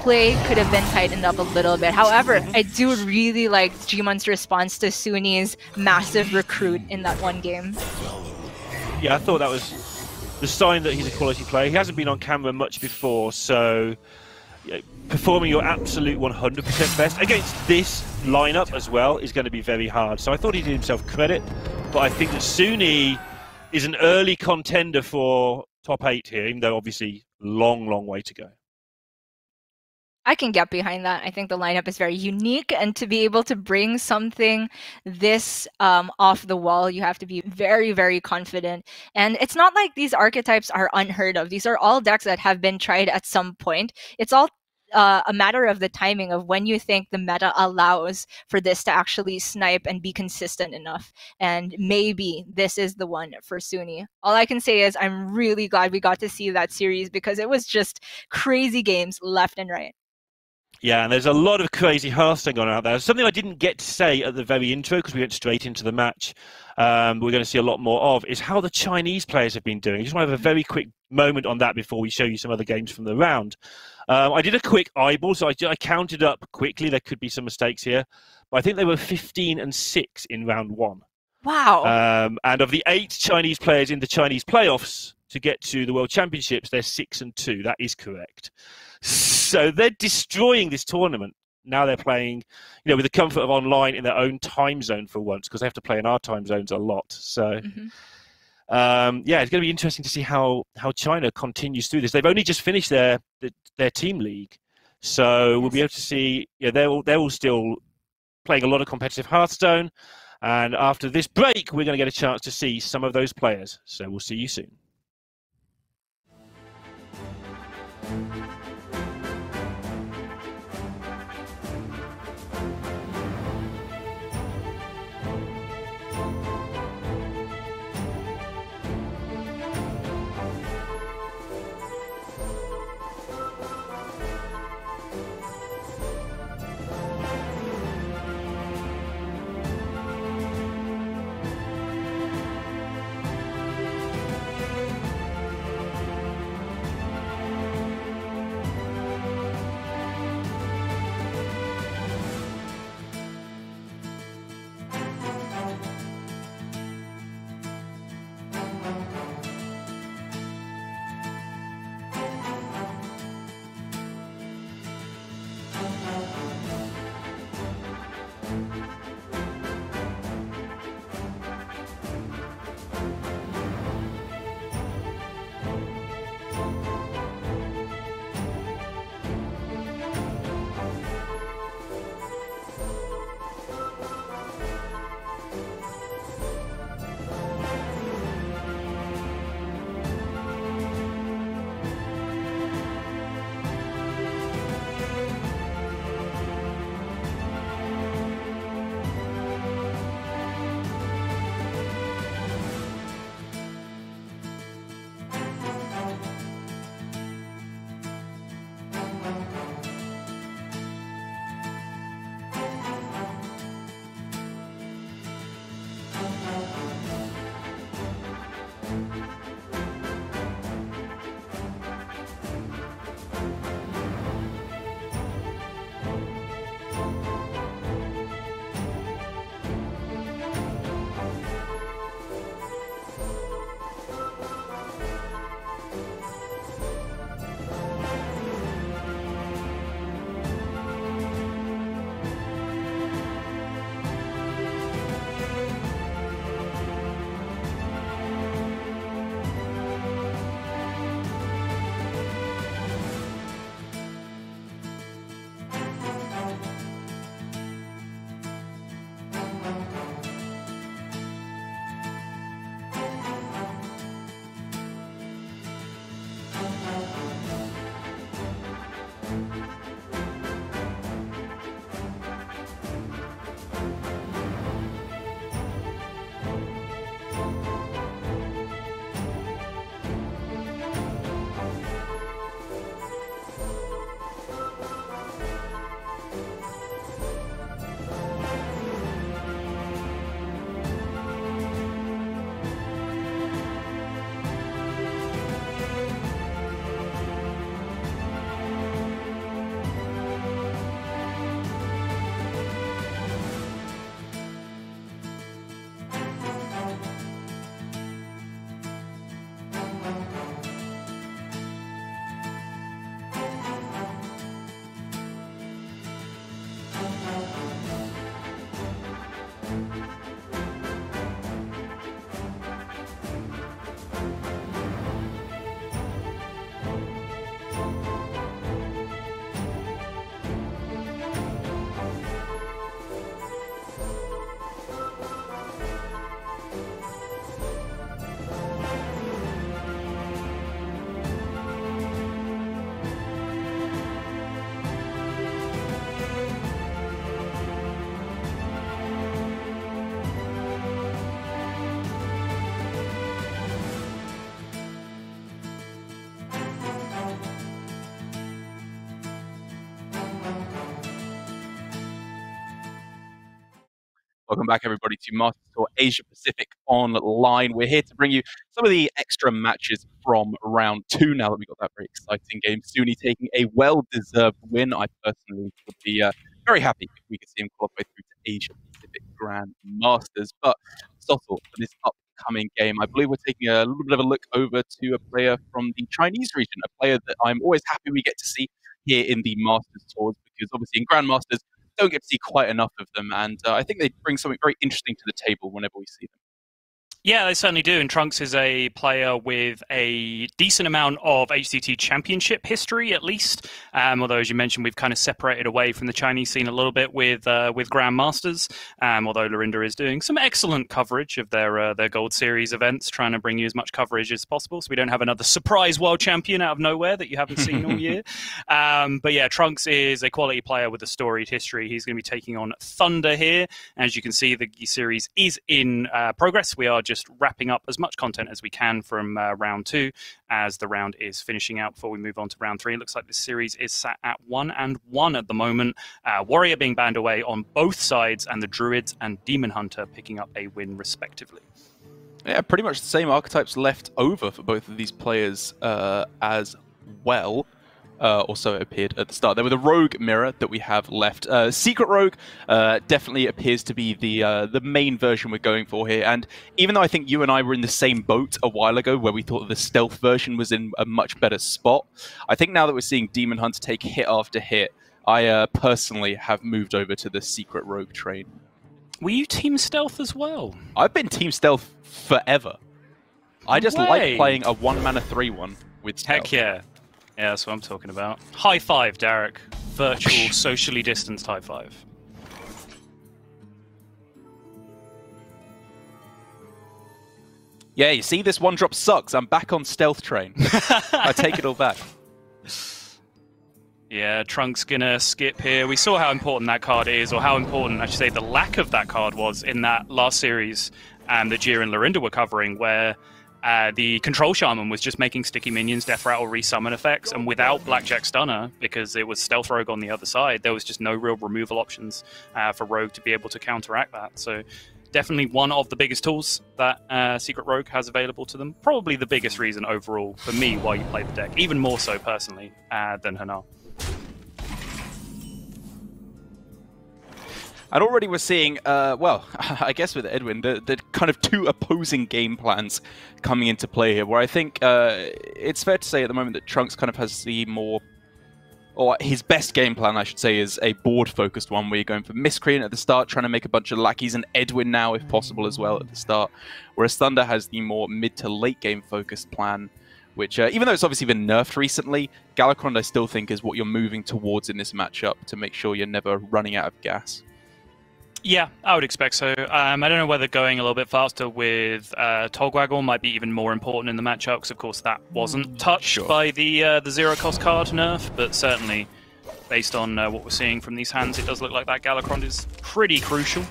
play could have been tightened up a little bit. However, I do really like G one's response to Sooni's massive recruit in that one game. Yeah, I thought that was the sign that he's a quality player. He hasn't been on camera much before, so you know, performing your absolute one hundred percent best against this lineup as well is going to be very hard. So I thought he did himself credit, but I think that Sooni is an early contender for top eight here, even though obviously long, long way to go. I can get behind that. I think the lineup is very unique, and to be able to bring something this um, off the wall, you have to be very, very confident. And it's not like these archetypes are unheard of. These are all decks that have been tried at some point. It's all uh, a matter of the timing of when you think the meta allows for this to actually snipe and be consistent enough. And maybe this is the one for Sooni. All I can say is I'm really glad we got to see that series because it was just crazy games left and right. Yeah, and there's a lot of crazy Hearthstone going on out there. Something I didn't get to say at the very intro because we went straight into the match, um, we're going to see a lot more of, is how the Chinese players have been doing. I just want to have a very quick moment on that before we show you some other games from the round. Um, I did a quick eyeball, so I, I counted up quickly. There could be some mistakes here, but I think they were fifteen and six in round one. Wow. Um, and of the eight Chinese players in the Chinese playoffs to get to the World Championships, they're six and two. That is correct. So they're destroying this tournament. Now they're playing, you know, with the comfort of online in their own time zone for once, because they have to play in our time zones a lot. So, mm-hmm. um, yeah, it's going to be interesting to see how, how China continues through this. They've only just finished their their team league, so we'll be able to see. Yeah, they're all, they're all still playing a lot of competitive Hearthstone, and after this break, we're going to get a chance to see some of those players. So we'll see you soon. Welcome back, everybody, to Martial Store Asia Pacific Online. We're here to bring you some of the extra matches from round two now that we got that very exciting game. Sooni taking a well-deserved win. I personally would be uh, very happy if we could see him qualify through to Asia Pacific Grand Masters. But Sotil, for this upcoming game, I believe we're taking a little bit of a look over to a player from the Chinese region, a player that I'm always happy we get to see here in the Masters Tours, because obviously in Grand Masters, don't get to see quite enough of them, and uh, I think they bring something very interesting to the table whenever we see them. Yeah, they certainly do, and Trunks is a player with a decent amount of H C T championship history, at least, um, although, as you mentioned, we've kind of separated away from the Chinese scene a little bit with uh, with Grandmasters, um, although Lorinda is doing some excellent coverage of their, uh, their Gold Series events, trying to bring you as much coverage as possible, so we don't have another surprise world champion out of nowhere that you haven't seen all year. Um, but yeah, Trunks is a quality player with a storied history. He's going to be taking on Thunder here. As you can see, the series is in uh, progress. We are just Just wrapping up as much content as we can from uh, round two as the round is finishing out before we move on to round three. It looks like this series is sat at one and one at the moment. Uh, Warrior being banned away on both sides, and the Druids and Demon Hunter picking up a win respectively. Yeah, pretty much the same archetypes left over for both of these players uh, as well. Uh, also appeared at the start. There were the Rogue Mirror that we have left. Uh, Secret Rogue uh, definitely appears to be the uh, the main version we're going for here. And even though I think you and I were in the same boat a while ago where we thought the stealth version was in a much better spot, I think now that we're seeing Demon Hunter take hit after hit, I uh, personally have moved over to the Secret Rogue train. Were you Team Stealth as well? I've been Team Stealth forever. I just Way. like playing a one mana three one with stealth. Heck yeah. Yeah, that's what I'm talking about. High five, Derek. Virtual, socially distanced high five. Yeah, you see, this one drop sucks. I'm back on stealth train. I take it all back. Yeah, Trunk's gonna skip here. We saw how important that card is, or how important, I should say, the lack of that card was in that last series um, that Jir and Lorinda were covering, where Uh, the Control Shaman was just making sticky minions, Death Rattle, resummon effects, and without Blackjack Stunner, because it was Stealth Rogue on the other side, there was just no real removal options uh, for Rogue to be able to counteract that. So definitely one of the biggest tools that uh, Secret Rogue has available to them. Probably the biggest reason overall for me why you play the deck, even more so personally uh, than Hanar. And already we're seeing, uh, well, I guess with Edwin, the, the kind of two opposing game plans coming into play here, where I think uh, it's fair to say at the moment that Trunks kind of has the more, or his best game plan, I should say, is a board-focused one, where you're going for Miscreant at the start, trying to make a bunch of lackeys, and Edwin now, if possible, as well at the start, whereas Thunder has the more mid to late game-focused plan, which, uh, even though it's obviously been nerfed recently, Galakrond, I still think, is what you're moving towards in this matchup to make sure you're never running out of gas. Yeah, I would expect so. Um, I don't know whether going a little bit faster with uh, Togwaggle might be even more important in the matchup, because of course that wasn't touched sure. by the uh, the zero cost card nerf, but certainly based on uh, what we're seeing from these hands, it does look like that Galakrond is pretty crucial.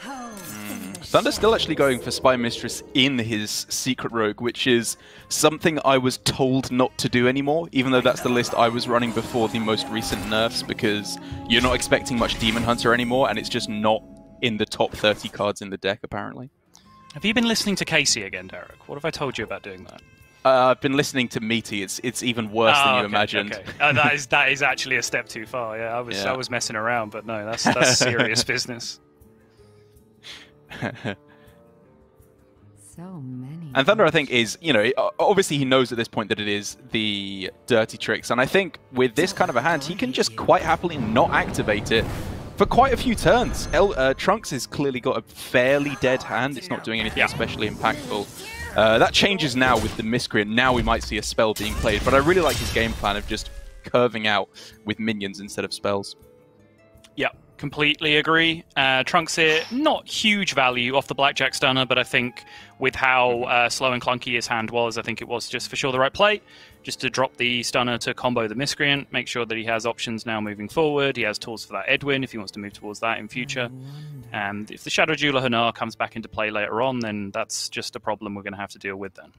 Thunder's still actually going for Spy Mistress in his Secret Rogue, which is something I was told not to do anymore, even though that's the list I was running before the most recent nerfs, because you're not expecting much Demon Hunter anymore, and it's just not in the top thirty cards in the deck, apparently. Have you been listening to Casey again, Derek? What have I told you about doing that? Uh, I've been listening to Meaty. It's it's even worse oh, than you okay, imagined. Okay. Uh, that is that is actually a step too far. Yeah, I was yeah. I was messing around, but no, that's that's serious business. So many. And Thunder, I think, is, you know, obviously he knows at this point that it is the dirty tricks, and I think with this kind of a hand, he can just quite happily not activate it for quite a few turns. El uh, Trunks has clearly got a fairly dead hand. It's not doing anything yeah. especially impactful. Uh, that changes now with the Miscreant. Now we might see a spell being played, but I really like his game plan of just curving out with minions instead of spells. Yeah. Completely agree. Uh, Trunks here, not huge value off the Blackjack Stunner, but I think with how uh, slow and clunky his hand was, I think it was just for sure the right play, just to drop the Stunner to combo the Miscreant, make sure that he has options now moving forward. He has tools for that Edwin if he wants to move towards that in future. And if the Shadow Jeweler Hanar comes back into play later on, then that's just a problem we're going to have to deal with then.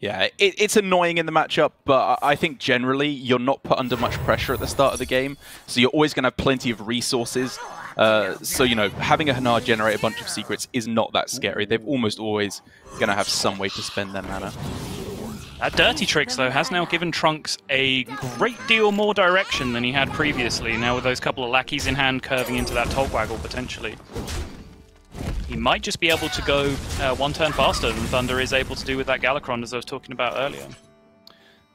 Yeah, it, it's annoying in the matchup, but I think generally you're not put under much pressure at the start of the game, so you're always going to have plenty of resources. Uh, so, you know, having a Hanar generate a bunch of secrets is not that scary. They're almost always going to have some way to spend their mana. That Dirty Tricks, though, has now given Trunks a great deal more direction than he had previously, now with those couple of lackeys in hand curving into that Togwaggle potentially. He might just be able to go uh, one turn faster than Thunder is able to do with that Galakrond, as I was talking about earlier.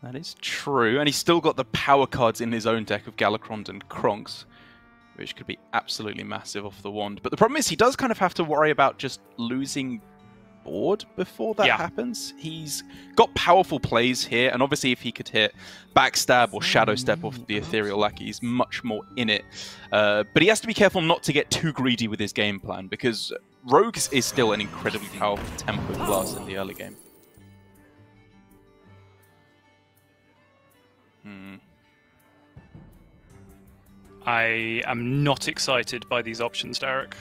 That is true, and he's still got the power cards in his own deck of Galakrond and Kronks, which could be absolutely massive off the wand. But the problem is he does kind of have to worry about just losing board before that yeah. happens. He's got powerful plays here, and obviously if he could hit Backstab or Shadow Step off the Ethereal Lackey, he's much more in it. Uh, but he has to be careful not to get too greedy with his game plan, because Rogues is still an incredibly powerful tempo class in the early game. Hmm. I am not excited by these options, Derek.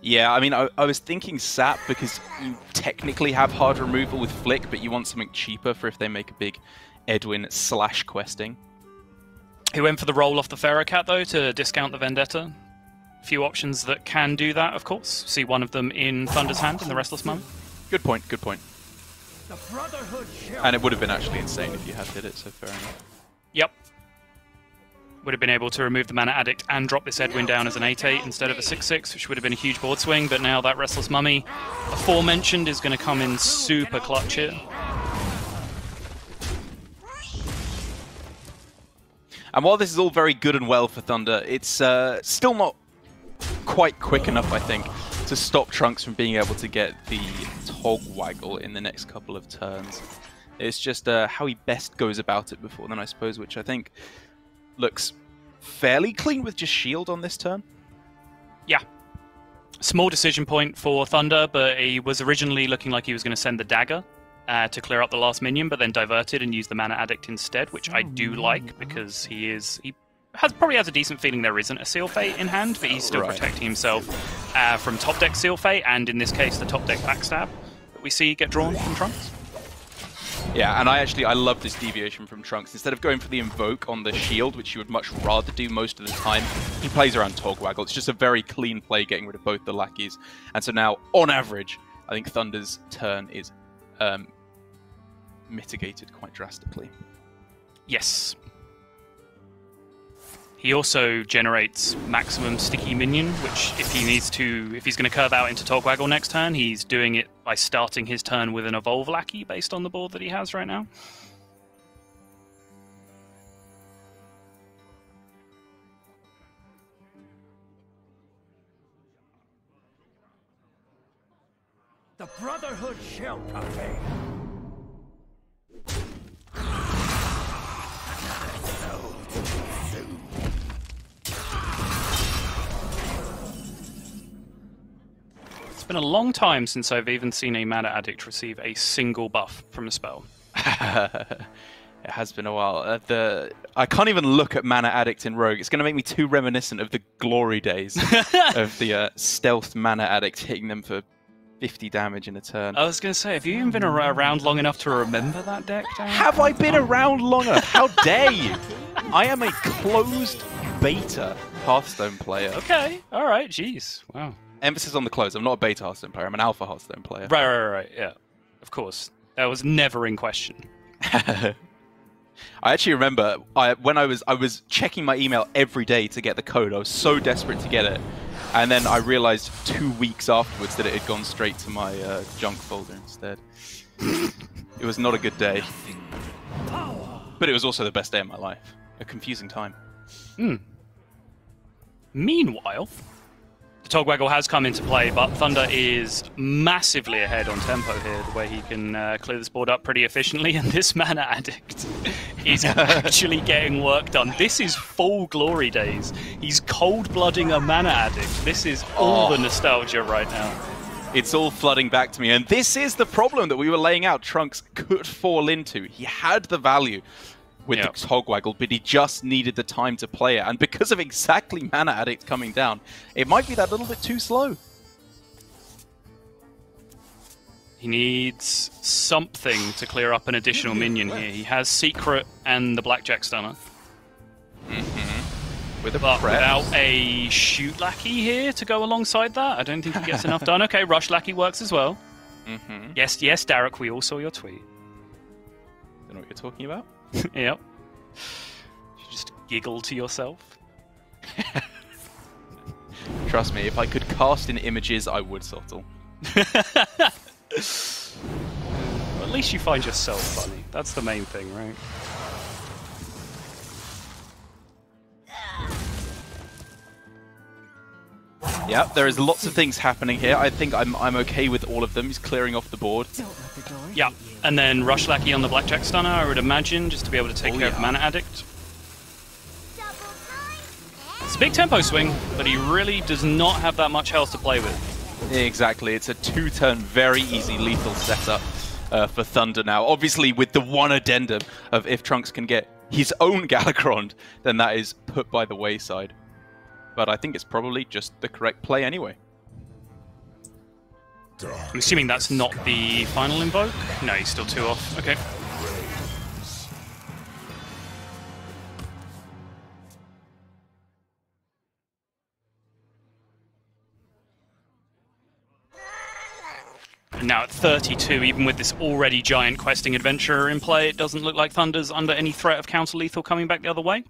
Yeah, I mean, I, I was thinking Sap, because you technically have hard removal with Flick, but you want something cheaper for if they make a big Edwin slash questing. He went for the roll off the Ferrocat, though, to discount the Vendetta. Few options that can do that, of course. See one of them in Thunder's hand in the Restless Mum. Good point, good point. And it would have been actually insane if you had hit it, so fair enough. Yep. Would have been able to remove the Mana Addict and drop this Edwin down as an eight eight instead of a six six, which would have been a huge board swing, but now that Restless Mummy aforementioned is going to come in super clutch here. And while this is all very good and well for Thunder, it's uh, still not quite quick enough, I think, to stop Trunks from being able to get the Togwaggle in the next couple of turns. It's just uh, how he best goes about it before then, I suppose, which I think looks fairly clean with just shield on this turn. Yeah. Small decision point for Thunder, but he was originally looking like he was going to send the dagger uh, to clear up the last minion, but then diverted and used the Mana Addict instead, which I do like, because he is... he has probably has a decent feeling there isn't a Seal Fate in hand, but he's still right. protecting himself uh, from top deck Seal Fate, and in this case the top deck Backstab that we see get drawn from Trunks. Yeah, and I actually, I love this deviation from Trunks. Instead of going for the Invoke on the shield, which you would much rather do most of the time, he plays around Togwaggle. It's just a very clean play, getting rid of both the lackeys. And so now, on average, I think Thunder's turn is um, mitigated quite drastically. Yes. He also generates maximum sticky minion, which if he needs to, if he's going to curve out into Togwaggle next turn, he's doing it by starting his turn with an Evolve Lackey based on the board that he has right now. The Brotherhood shall prevail. been a long time since I've even seen a mana addict receive a single buff from a spell. It has been a while. Uh, the I can't even look at Mana Addict in Rogue. It's going to make me too reminiscent of the glory days of the uh, stealth Mana Addict hitting them for fifty damage in a turn. I was going to say, have you even been around long enough to remember that deck? Dan? Have I been around long enough? How dare you? I am a closed beta Hearthstone player. Okay, all right, jeez, wow. Emphasis on the close. I'm not a beta Hearthstone player. I'm an alpha Hearthstone player. Right, right, right, yeah. Of course. That was never in question. I actually remember I, when I was I was checking my email every day to get the code. I was so desperate to get it, and then I realized two weeks afterwards that it had gone straight to my uh, junk folder instead. It was not a good day, but it was also the best day of my life. A confusing time. Mm. Meanwhile, the Togwaggle has come into play, but Thunder is massively ahead on tempo here, the way he can uh, clear this board up pretty efficiently, and this Mana Addict is actually getting work done. This is full glory days. He's cold-blooding a Mana Addict. This is all oh. the nostalgia right now. It's all flooding back to me, and this is the problem that we were laying out Trunks could fall into. He had the value with yep. the Togwaggle, but he just needed the time to play it. And because of exactly Mana Addict coming down, it might be that little bit too slow. He needs something to clear up an additional minion here. He has Secret and the Blackjack Stunner. Mm-hmm. With a but press. Without a Shoot Lackey here to go alongside that, I don't think he gets enough done. Okay, Rush Lackey works as well. Mm-hmm. Yes, yes, Derek, we all saw your tweet. I don't know what you're talking about. Yep. You just giggle to yourself. Trust me, if I could cast in images, I would, Sottle. Well, at least you find yourself funny. That's the main thing, right? Yep, there is lots of things happening here. I think I'm, I'm okay with all of them. He's clearing off the board. Yeah, and then Rush Lackey on the Blackjack Stunner, I would imagine, just to be able to take oh, care yeah. of Mana Addict. It's a big tempo swing, but he really does not have that much health to play with. Exactly, it's a two-turn, very easy, lethal setup uh, for Thunder now. Obviously, with the one addendum of if Trunks can get his own Galakrond, then that is put by the wayside. But I think it's probably just the correct play anyway. I'm assuming that's not the final invoke? No, he's still two off. Okay. And now at thirty-two, even with this already giant questing adventurer in play, it doesn't look like Thunder's under any threat of counter lethal coming back the other way.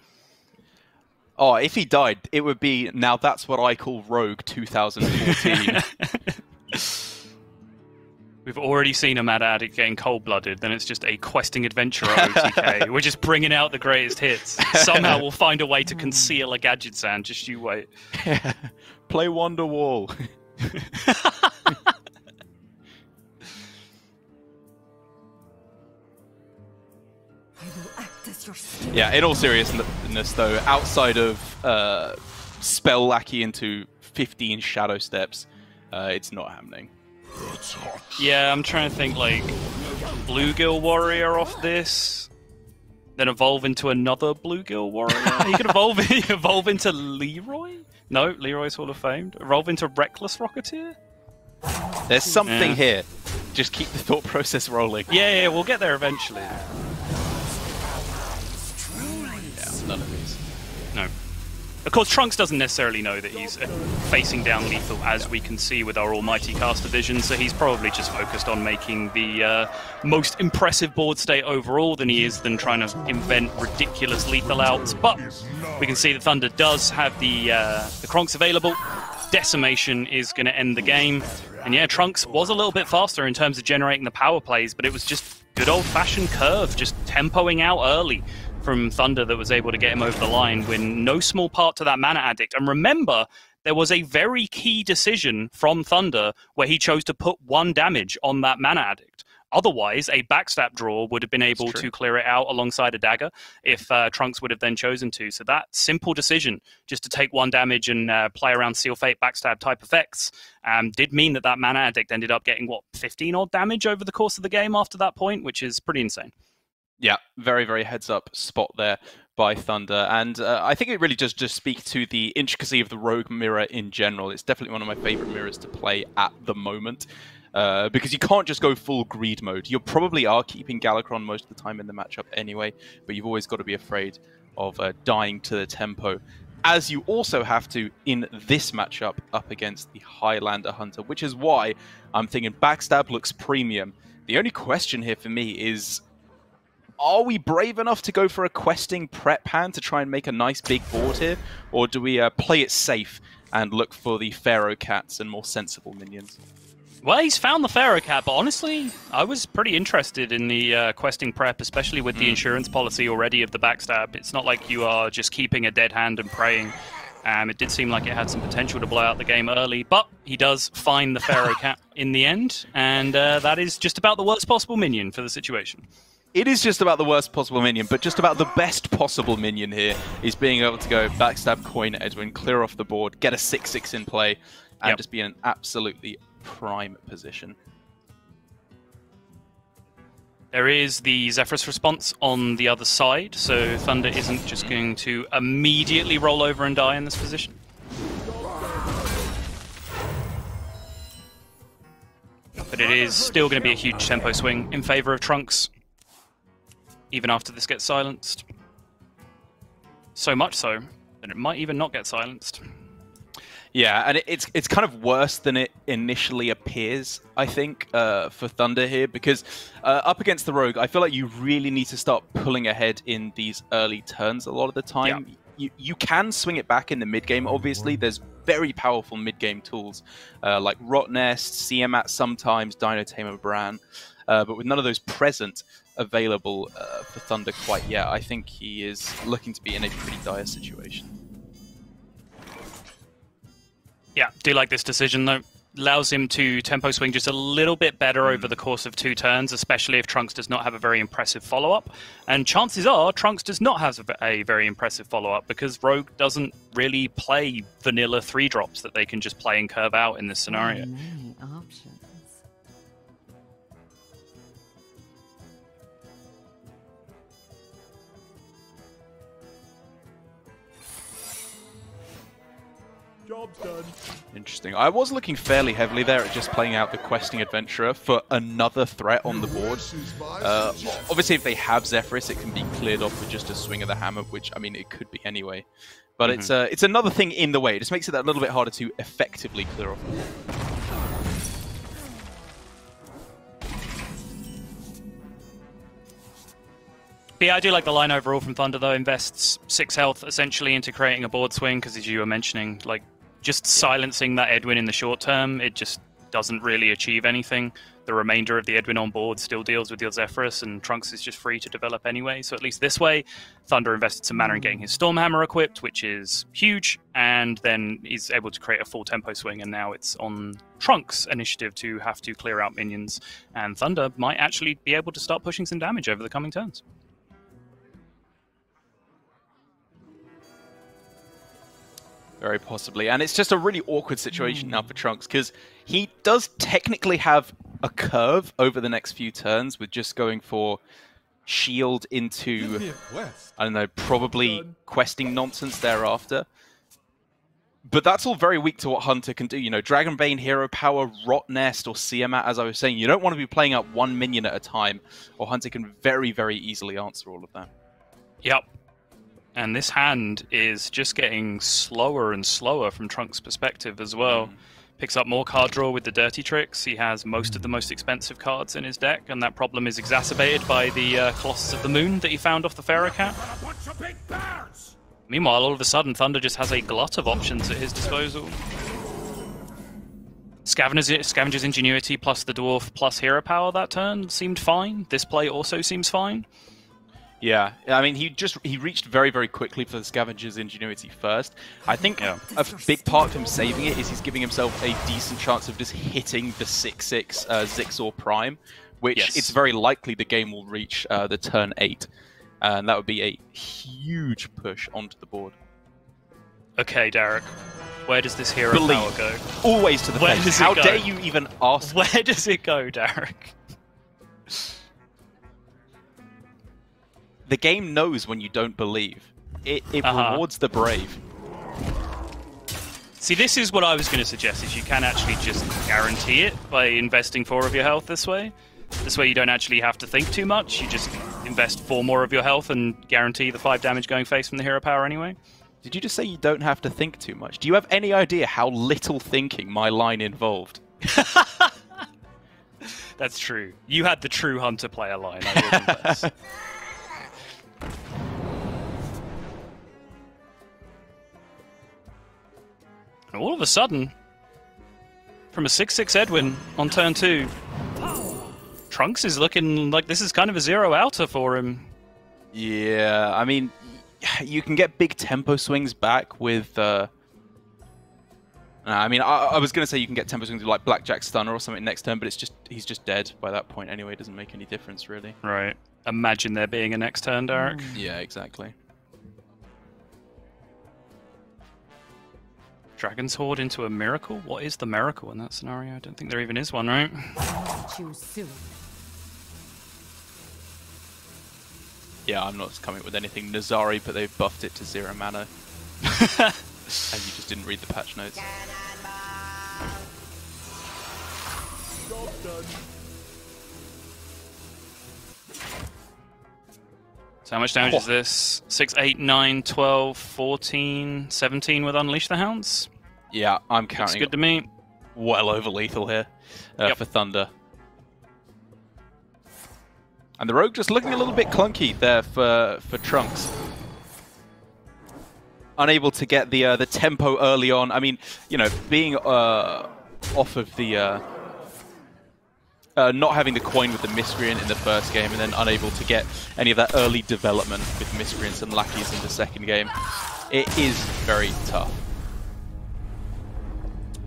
Oh, if he died, it would be, now that's what I call Rogue two thousand fourteen. We've already seen a Mad Addict getting cold-blooded, then it's just a questing adventurer O T K. We're just bringing out the greatest hits. Somehow we'll find a way to conceal a gadget sound, just you wait. Play Wonderwall. Yeah, in all seriousness though, outside of uh, Spell Lackey into fifteen Shadow Steps, uh, it's not happening. Yeah, I'm trying to think, like, Bluegill Warrior off this, then evolve into another Bluegill Warrior. He could evolve, evolve into Leroy? No, Leroy's Hall of Fame. Evolve into Reckless Rocketeer? There's something yeah. here. Just keep the thought process rolling. Yeah, yeah, we'll get there eventually. None of these. No. Of course, Trunks doesn't necessarily know that he's facing down lethal, as we can see with our almighty caster vision, so he's probably just focused on making the uh, most impressive board state overall than he is than trying to invent ridiculous lethal outs. But we can see that Thunder does have the, uh, the Kronks available. Decimation is going to end the game. And yeah, Trunks was a little bit faster in terms of generating the power plays, but it was just good old-fashioned curve, just tempoing out early from Thunder that was able to get him over the line, when no small part to that Mana Addict. And remember, there was a very key decision from Thunder where he chose to put one damage on that Mana Addict Otherwise, a backstab draw would have been able to clear it out alongside a dagger if uh, Trunks would have then chosen to. So that simple decision, just to take one damage and uh, play around Seal Fate backstab type effects, um, did mean that that Mana Addict ended up getting, what, fifteen odd damage over the course of the game after that point, which is pretty insane. Yeah, very, very heads-up spot there by Thunder. And uh, I think it really does just speak to the intricacy of the Rogue Mirror in general. It's definitely one of my favourite mirrors to play at the moment. Uh, because you can't just go full greed mode. You probably are keeping Galakrond most of the time in the matchup anyway, but you've always got to be afraid of uh, dying to the tempo. As you also have to in this matchup up against the Highlander Hunter, which is why I'm thinking backstab looks premium. The only question here for me is, are we brave enough to go for a questing prep hand to try and make a nice big board here? Or do we uh, play it safe and look for the Pharaoh Cats and more sensible minions? Well, he's found the Pharaoh Cat, but honestly, I was pretty interested in the uh, questing prep, especially with mm. the insurance policy already of the backstab. It's not like you are just keeping a dead hand and praying. Um, it did seem like it had some potential to blow out the game early, but he does find the Pharaoh Cat in the end, and uh, that is just about the worst possible minion for the situation. It is just about the worst possible minion, but just about the best possible minion here is being able to go backstab, coin Edwin, clear off the board, get a six six in play, and yep. just be in an absolutely prime position. There is the Zephyrus response on the other side, so Thunder isn't just going to immediately roll over and die in this position. But it is still going to be a huge tempo swing in favor of Trunks, even after this gets silenced. So much so that it might even not get silenced. Yeah, and it's it's kind of worse than it initially appears, I think, uh, for Thunder here, because uh, up against the Rogue, I feel like you really need to start pulling ahead in these early turns a lot of the time. Yeah. You, you can swing it back in the mid-game, obviously. There's very powerful mid-game tools, uh, like Rotnest, Siamat sometimes, Dino Tamer Bran, uh, but with none of those present available uh, for Thunder quite yet, I think he is looking to be in a pretty dire situation. Yeah, do like this decision though. Allows him to tempo swing just a little bit better mm. over the course of two turns, especially if Trunks does not have a very impressive follow-up. And chances are Trunks does not have a very impressive follow-up because Rogue doesn't really play vanilla three-drops that they can just play and curve out in this scenario. Many options. Job's done. Interesting. I was looking fairly heavily there at just playing out the questing adventurer for another threat on the board. Uh, obviously, if they have Zephyrus, it can be cleared off with just a swing of the hammer, which, I mean, it could be anyway. But mm-hmm. it's uh, it's another thing in the way. It just makes it that little bit harder to effectively clear off. But yeah, I do like the line overall from Thunder, though. Invests six health, essentially, into creating a board swing, because as you were mentioning, like, just silencing that Edwin in the short term, it just doesn't really achieve anything. The remainder of the Edwin on board still deals with your Zephyrus, and Trunks is just free to develop anyway. So at least this way, Thunder invested some mana in getting his Stormhammer equipped, which is huge, and then he's able to create a full tempo swing, and now it's on Trunks' initiative to have to clear out minions, and Thunder might actually be able to start pushing some damage over the coming turns. Very possibly. And it's just a really awkward situation now for Trunks, because he does technically have a curve over the next few turns with just going for shield into, I don't know, probably questing nonsense thereafter. But that's all very weak to what Hunter can do. You know, Dragonbane, Hero Power, Rot Nest, or Siamat, as I was saying, you don't want to be playing out one minion at a time, or Hunter can very, very easily answer all of that. Yep. And this hand is just getting slower and slower from Trunks' perspective as well. Picks up more card draw with the dirty tricks. He has most of the most expensive cards in his deck, and that problem is exacerbated by the uh, Colossus of the Moon that he found off the Pharaoh Cat. Meanwhile, all of a sudden, Thunder just has a glut of options at his disposal. Scavenger's, Scavenger's Ingenuity plus the Dwarf plus Hero Power that turn seemed fine. This play also seems fine. Yeah, I mean, he just he reached very, very quickly for the Scavenger's Ingenuity first. I think yeah. a big part of him saving it is he's giving himself a decent chance of just hitting the six six uh, Zixor Prime which yes. it's very likely the game will reach uh, the turn eight. And that would be a huge push onto the board. Okay, Derek. Where does this hero Believe. power go? Always to the Where face. How go? dare you even ask? Where does it go, Derek? The game knows when you don't believe. It, it uh-huh. rewards the brave. See, this is what I was going to suggest, is you can actually just guarantee it by investing four of your health this way. This way you don't actually have to think too much. You just invest four more of your health and guarantee the five damage going face from the hero power anyway. Did you just say you don't have to think too much? Do you have any idea how little thinking my line involved? That's true. You had the true Hunter player line, I will confess. And all of a sudden, from a six six Edwin on turn two, Trunks is looking like this is kind of a zero-outer for him. Yeah, I mean, you can get big tempo swings back with... Uh, I mean, I, I was going to say you can get tempo swings with like Blackjack Stunner or something next turn, but it's just he's just dead by that point anyway. It doesn't make any difference, really. Right. Imagine there being a next turn, Derek. Yeah, exactly. Dragon's Horde into a miracle? What is the miracle in that scenario? I don't think there even is one, right? Choose soon. Yeah, I'm not coming up with anything Nazari, but they've buffed it to zero mana. And you just didn't read the patch notes. So how much damage oh. is this? six, eight, nine, twelve, fourteen, seventeen with Unleash the Hounds? Yeah, I'm counting. Looks good to me. Well over lethal here uh, yep. for Thunder. And the Rogue just looking a little bit clunky there for for Trunks. Unable to get the uh, the tempo early on. I mean, you know, being uh, off of the... Uh, uh, not having the coin with the Miscreant in the first game and then unable to get any of that early development with Miscreants and Lackeys in the second game. It is very tough.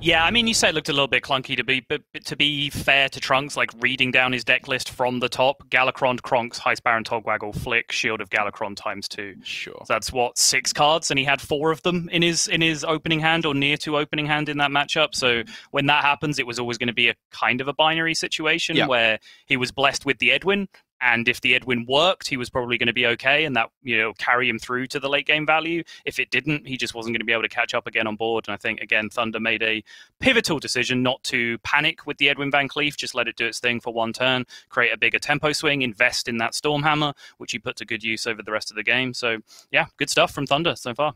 Yeah, I mean, you say it looked a little bit clunky to be, but to be fair to Trunks, like reading down his deck list from the top, Galakrond, Kronks, Heist Baron, Togwaggle, Flick, Shield of Galakrond times two. Sure. So that's what, six cards, and he had four of them in his in his opening hand or near to opening hand in that matchup. So when that happens, it was always going to be a kind of a binary situation yeah. where he was blessed with the Edwin, and if the Edwin worked, he was probably going to be okay, and that you know carry him through to the late game value. If it didn't, he just wasn't going to be able to catch up again on board. And I think, again, Thunder made a pivotal decision not to panic with the Edwin Van Cleef, just let it do its thing for one turn, create a bigger tempo swing, invest in that Stormhammer, which he put to good use over the rest of the game. So, yeah, good stuff from Thunder so far.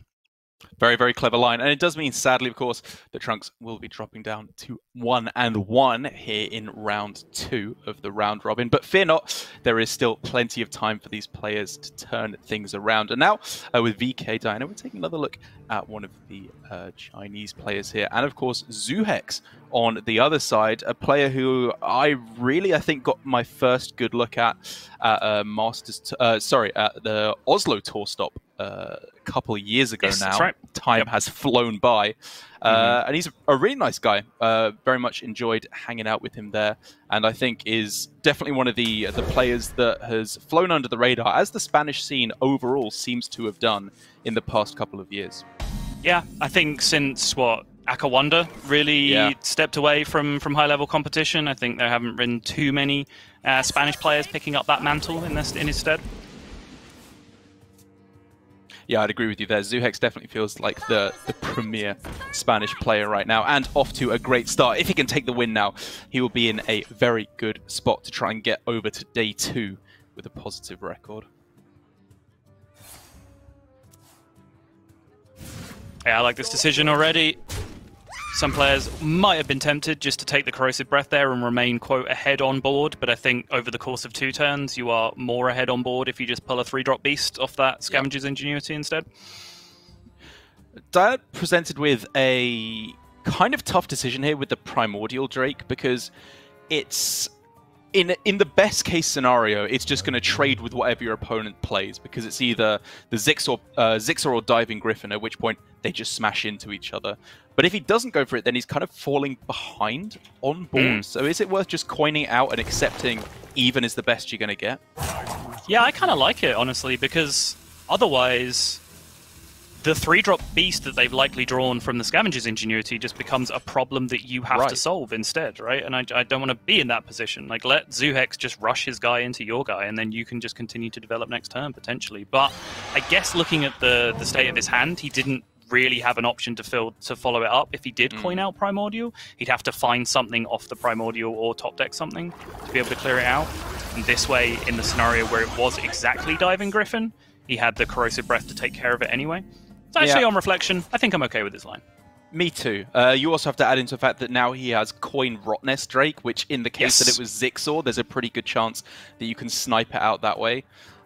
Very, very clever line. And it does mean, sadly, of course, the Trunks will be dropping down to one and one here in round two of the round robin. But fear not, there is still plenty of time for these players to turn things around. And now, uh, with V K Dino, we're taking another look at one of the uh, Chinese players here. And, of course, Zuhex on the other side, a player who I really, I think, got my first good look at at uh, Masters... T uh, sorry, at the Oslo Tour stop. Uh, a couple of years ago yes, now. That's right. Time yep. has flown by. Mm-hmm. uh, and he's a really nice guy. Uh, very much enjoyed hanging out with him there. And I think is definitely one of the, the players that has flown under the radar, as the Spanish scene overall seems to have done in the past couple of years. Yeah, I think since, what, Akawanda really yeah. stepped away from, from high-level competition, I think there haven't been too many uh, Spanish players picking up that mantle in, this, in his stead. Yeah, I'd agree with you there. Zuhex definitely feels like the, the premier Spanish player right now, and off to a great start. If he can take the win now, he will be in a very good spot to try and get over to day two with a positive record. Yeah, I like this decision already. Some players might have been tempted just to take the Corrosive Breath there and remain, quote, ahead on board. But I think over the course of two turns, you are more ahead on board if you just pull a three-drop beast off that Scavenger's Ingenuity instead. Diana presented with a kind of tough decision here with the Primordial Drake, because it's... In, in the best case scenario, it's just going to trade with whatever your opponent plays, because it's either the Zixor, uh, Zixor or Diving Griffin, at which point they just smash into each other. But if he doesn't go for it, then he's kind of falling behind on board. Mm. So is it worth just coining out and accepting even is the best you're going to get. Yeah, I kind of like it, honestly, because otherwise the three-drop beast that they've likely drawn from the Scavenger's Ingenuity just becomes a problem that you have right. to solve instead, right? And I, I don't want to be in that position. Like, let Zuhex just rush his guy into your guy, and then you can just continue to develop next turn, potentially. But I guess looking at the, the state of his hand, he didn't really have an option to fill to follow it up. If he did mm. coin out Primordial, he'd have to find something off the Primordial or top deck something to be able to clear it out. And this way, in the scenario where it was exactly Diving Griffin, he had the Corrosive Breath to take care of it anyway. So actually, yeah. on reflection, I think I'm okay with this line. Me too. Uh, you also have to add into the fact that now he has Coin Rottnest Drake, which in the case yes. that it was Zixor, there's a pretty good chance that you can snipe it out that way.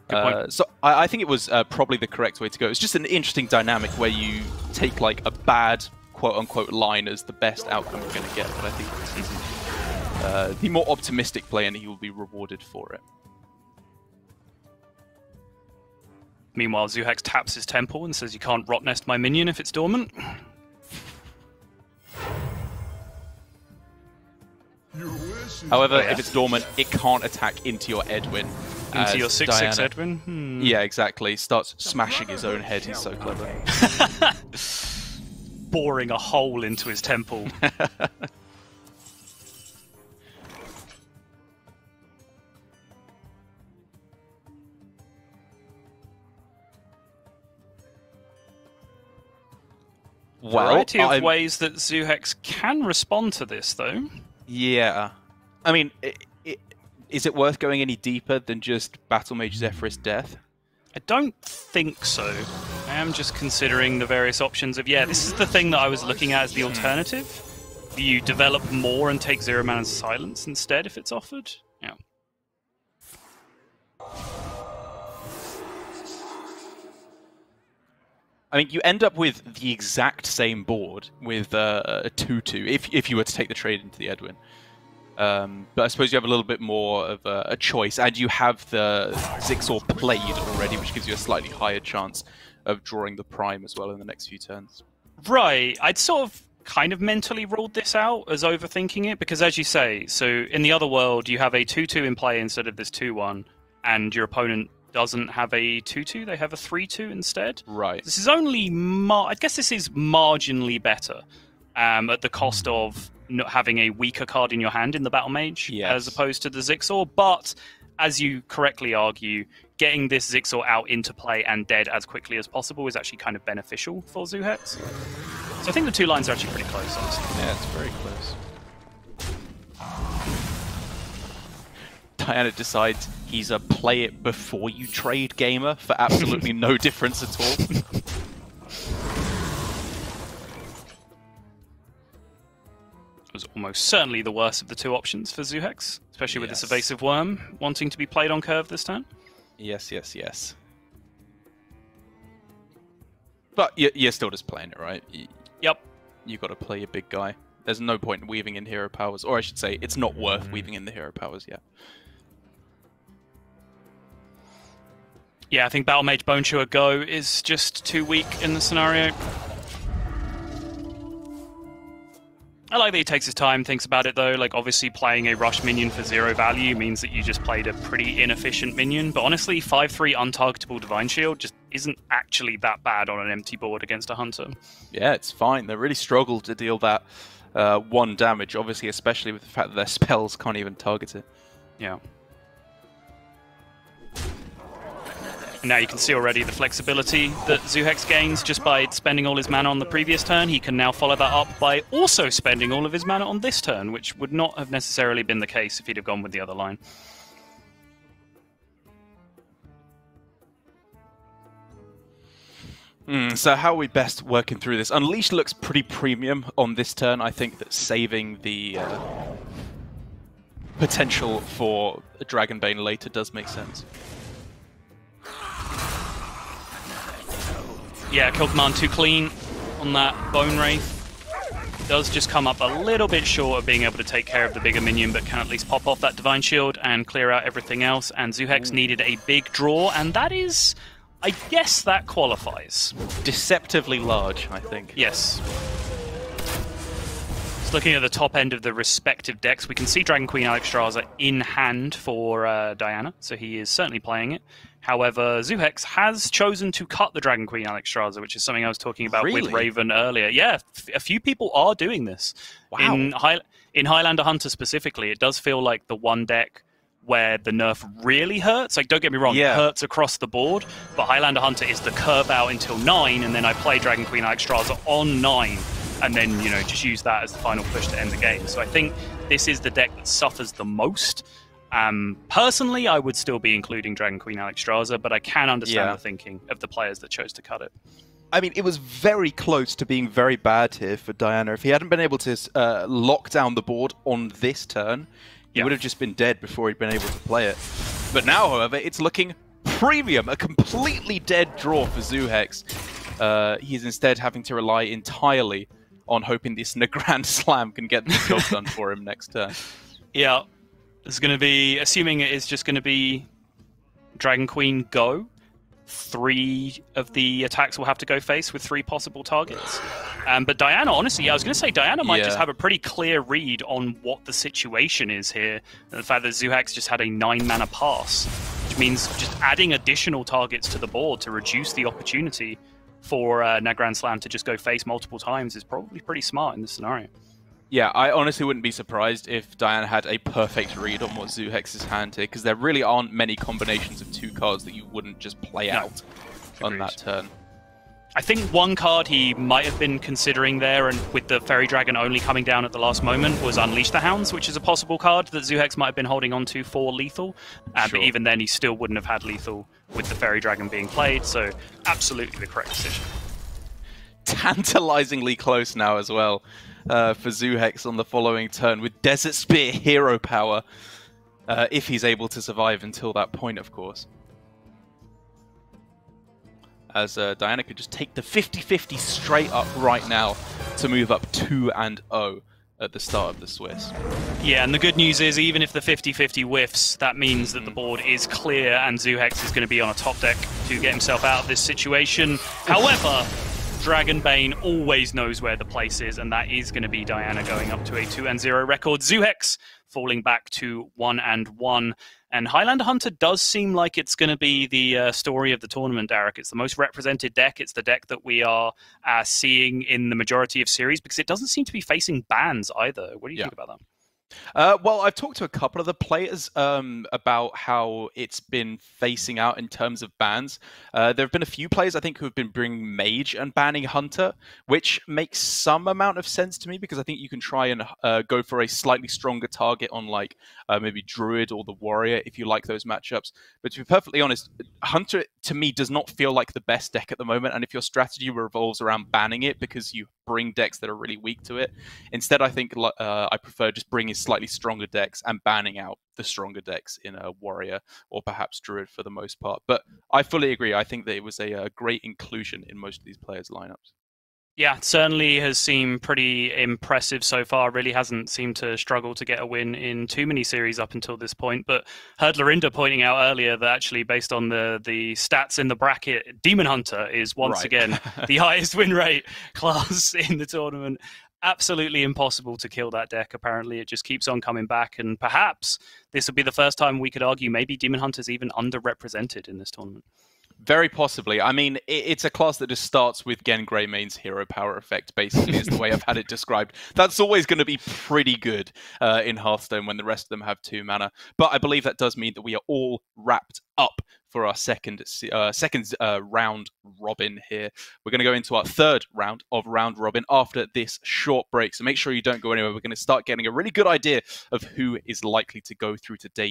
Uh, so I, I think it was uh, probably the correct way to go. It's just an interesting dynamic where you take like a bad quote-unquote line as the best outcome you're going to get, but I think this is uh, the more optimistic play, and he will be rewarded for it. Meanwhile, Zuhex taps his temple and says, you can't rot nest my minion if it's dormant. However, if it's dormant, it can't attack into your Edwin. Into your six six Edwin? Hmm. Yeah, exactly. Starts smashing his own head. He's so clever. Boring a hole into his temple. Well, variety of I'm... ways that Zuhex can respond to this, though. Yeah. I mean, it, it, is it worth going any deeper than just Battlemage Zephyrus death? I don't think so. I am just considering the various options of, yeah, this is the thing that I was looking at as the alternative. You develop more and take Zero Mana's Silence instead if it's offered. Yeah. I mean, you end up with the exact same board with uh, a two two if, if you were to take the trade into the Edwin. Um, but I suppose you have a little bit more of a, a choice, and you have the Zixor played already, which gives you a slightly higher chance of drawing the Prime as well in the next few turns. Right. I'd sort of kind of mentally ruled this out as overthinking it, because as you say, so in the other world, you have a two two in play instead of this two one, and your opponent doesn't have a two two, they have a three two instead. Right. This is only, mar I guess this is marginally better um, at the cost of not having a weaker card in your hand in the Battle Mage yes. as opposed to the Zixor. But as you correctly argue, getting this Zixor out into play and dead as quickly as possible is actually kind of beneficial for Zuhex. So I think the two lines are actually pretty close, honestly. Yeah, it's very close. Diana decides he's a play it before you trade gamer for absolutely no difference at all. It was almost certainly the worst of the two options for Zuhex, especially with yes. this evasive worm wanting to be played on curve this turn. Yes, yes, yes. But you're still just playing it, right? Yep. You've got to play your big guy. There's no point in weaving in hero powers, or I should say, it's not worth weaving in the hero powers yet. Yeah, I think Battlemage Bonechewer Go is just too weak in the scenario. I like that he takes his time, thinks about it though. Like, obviously playing a rush minion for zero value means that you just played a pretty inefficient minion, but honestly, five three untargetable Divine Shield just isn't actually that bad on an empty board against a Hunter. Yeah, it's fine. They really struggle to deal that uh, one damage, obviously, especially with the fact that their spells can't even target it. Yeah. Now you can see already the flexibility that Zuhex gains just by spending all his mana on the previous turn. He can now follow that up by also spending all of his mana on this turn, which would not have necessarily been the case if he'd have gone with the other line. Mm, so how are we best working through this? Unleash looks pretty premium on this turn. I think that saving the uh, potential for a Dragonbane later does make sense. Yeah, Kill Command too clean on that Bone Wraith. Does just come up a little bit short of being able to take care of the bigger minion, but can at least pop off that Divine Shield and clear out everything else. And Zuhex needed a big draw, and that is, I guess that qualifies. Deceptively large, I think. Yes. Just looking at the top end of the respective decks, we can see Dragon Queen Alexstrasza in hand for uh, Diana, so he is certainly playing it. However, Zuhex has chosen to cut the Dragon Queen Alexstrasza, which is something I was talking about really? with Raven earlier. Yeah, f a few people are doing this. Wow. In, High in Highlander Hunter specifically, it does feel like the one deck where the nerf really hurts. Like, don't get me wrong, yeah. it hurts across the board, but Highlander Hunter is the curve out until nine, and then I play Dragon Queen Alexstrasza on nine, and then, you know, just use that as the final push to end the game. So I think this is the deck that suffers the most. Um, personally, I would still be including Dragon Queen Alexstrasza, but I can understand yeah. the thinking of the players that chose to cut it. I mean, it was very close to being very bad here for Diana. If he hadn't been able to uh, lock down the board on this turn, he yeah. would have just been dead before he'd been able to play it. But now, however, it's looking premium, a completely dead draw for Zuhex. Uh, he's instead having to rely entirely on hoping this Grand Slam can get the job done for him next turn. Yeah, it's going to be, assuming it is just going to be Dragon Queen go, three of the attacks will have to go face with three possible targets. Um, but Diana, honestly, I was going to say Diana might yeah. just have a pretty clear read on what the situation is here. And the fact that Zuhex just had a nine mana pass, which means just adding additional targets to the board to reduce the opportunity for uh, Nagran Slam to just go face multiple times is probably pretty smart in this scenario. Yeah, I honestly wouldn't be surprised if Diana had a perfect read on what Zuhex's hand here, because there really aren't many combinations of two cards that you wouldn't just play no. out Agreed. on that turn. I think one card he might have been considering there, and with the Fairy Dragon only coming down at the last moment, was Unleash the Hounds, which is a possible card that Zuhex might have been holding on to for lethal. Uh, sure. But even then, he still wouldn't have had lethal with the Fairy Dragon being played, so absolutely the correct decision. Tantalizingly close now as well uh, for Zuhex on the following turn with Desert Spear Hero Power, uh, if he's able to survive until that point, of course. As uh, Diana could just take the fifty fifty straight up right now to move up two and oh at the start of the Swiss. Yeah, and the good news is, even if the fifty fifty whiffs, that means that the board is clear and Zuhex is going to be on a top deck to get himself out of this situation. However, Dragonbane always knows where the place is, and that is going to be Diana going up to a two and oh record. Zuhex falling back to one and one. And Highlander Hunter does seem like it's going to be the uh, story of the tournament, Derek. It's the most represented deck. It's the deck that we are uh, seeing in the majority of series, because it doesn't seem to be facing bans either. What do you yeah. think about that? Uh, well, I've talked to a couple of the players um, about how it's been facing out in terms of bans. Uh, there have been a few players, I think, who have been bringing Mage and banning Hunter, which makes some amount of sense to me, because I think you can try and uh, go for a slightly stronger target on, like, uh, maybe Druid or the Warrior, if you like those matchups. But to be perfectly honest, Hunter, to me, does not feel like the best deck at the moment, and if your strategy revolves around banning it because you bring decks that are really weak to it, instead, I think uh, I prefer just bringing slightly stronger decks and banning out the stronger decks in a Warrior or perhaps Druid for the most part. But I fully agree. I think that it was a, a great inclusion in most of these players' lineups. Yeah, it certainly has seemed pretty impressive so far. Really hasn't seemed to struggle to get a win in too many series up until this point. But heard Lorinda pointing out earlier that actually, based on the, the stats in the bracket, Demon Hunter is once right. again the highest win rate class in the tournament. Absolutely impossible to kill that deck, apparently. It just keeps on coming back, and perhaps this will be the first time we could argue maybe Demon Hunter's even underrepresented in this tournament. Very possibly. I mean, it's a class that just starts with Gen Greymane's hero power effect, basically, is the way I've had it described. That's always going to be pretty good uh, in Hearthstone when the rest of them have two mana. But I believe that does mean that we are all wrapped up for our second uh, second uh, round robin here. We're going to go into our third round of round robin after this short break. So make sure you don't go anywhere. We're going to start getting a really good idea of who is likely to go through today.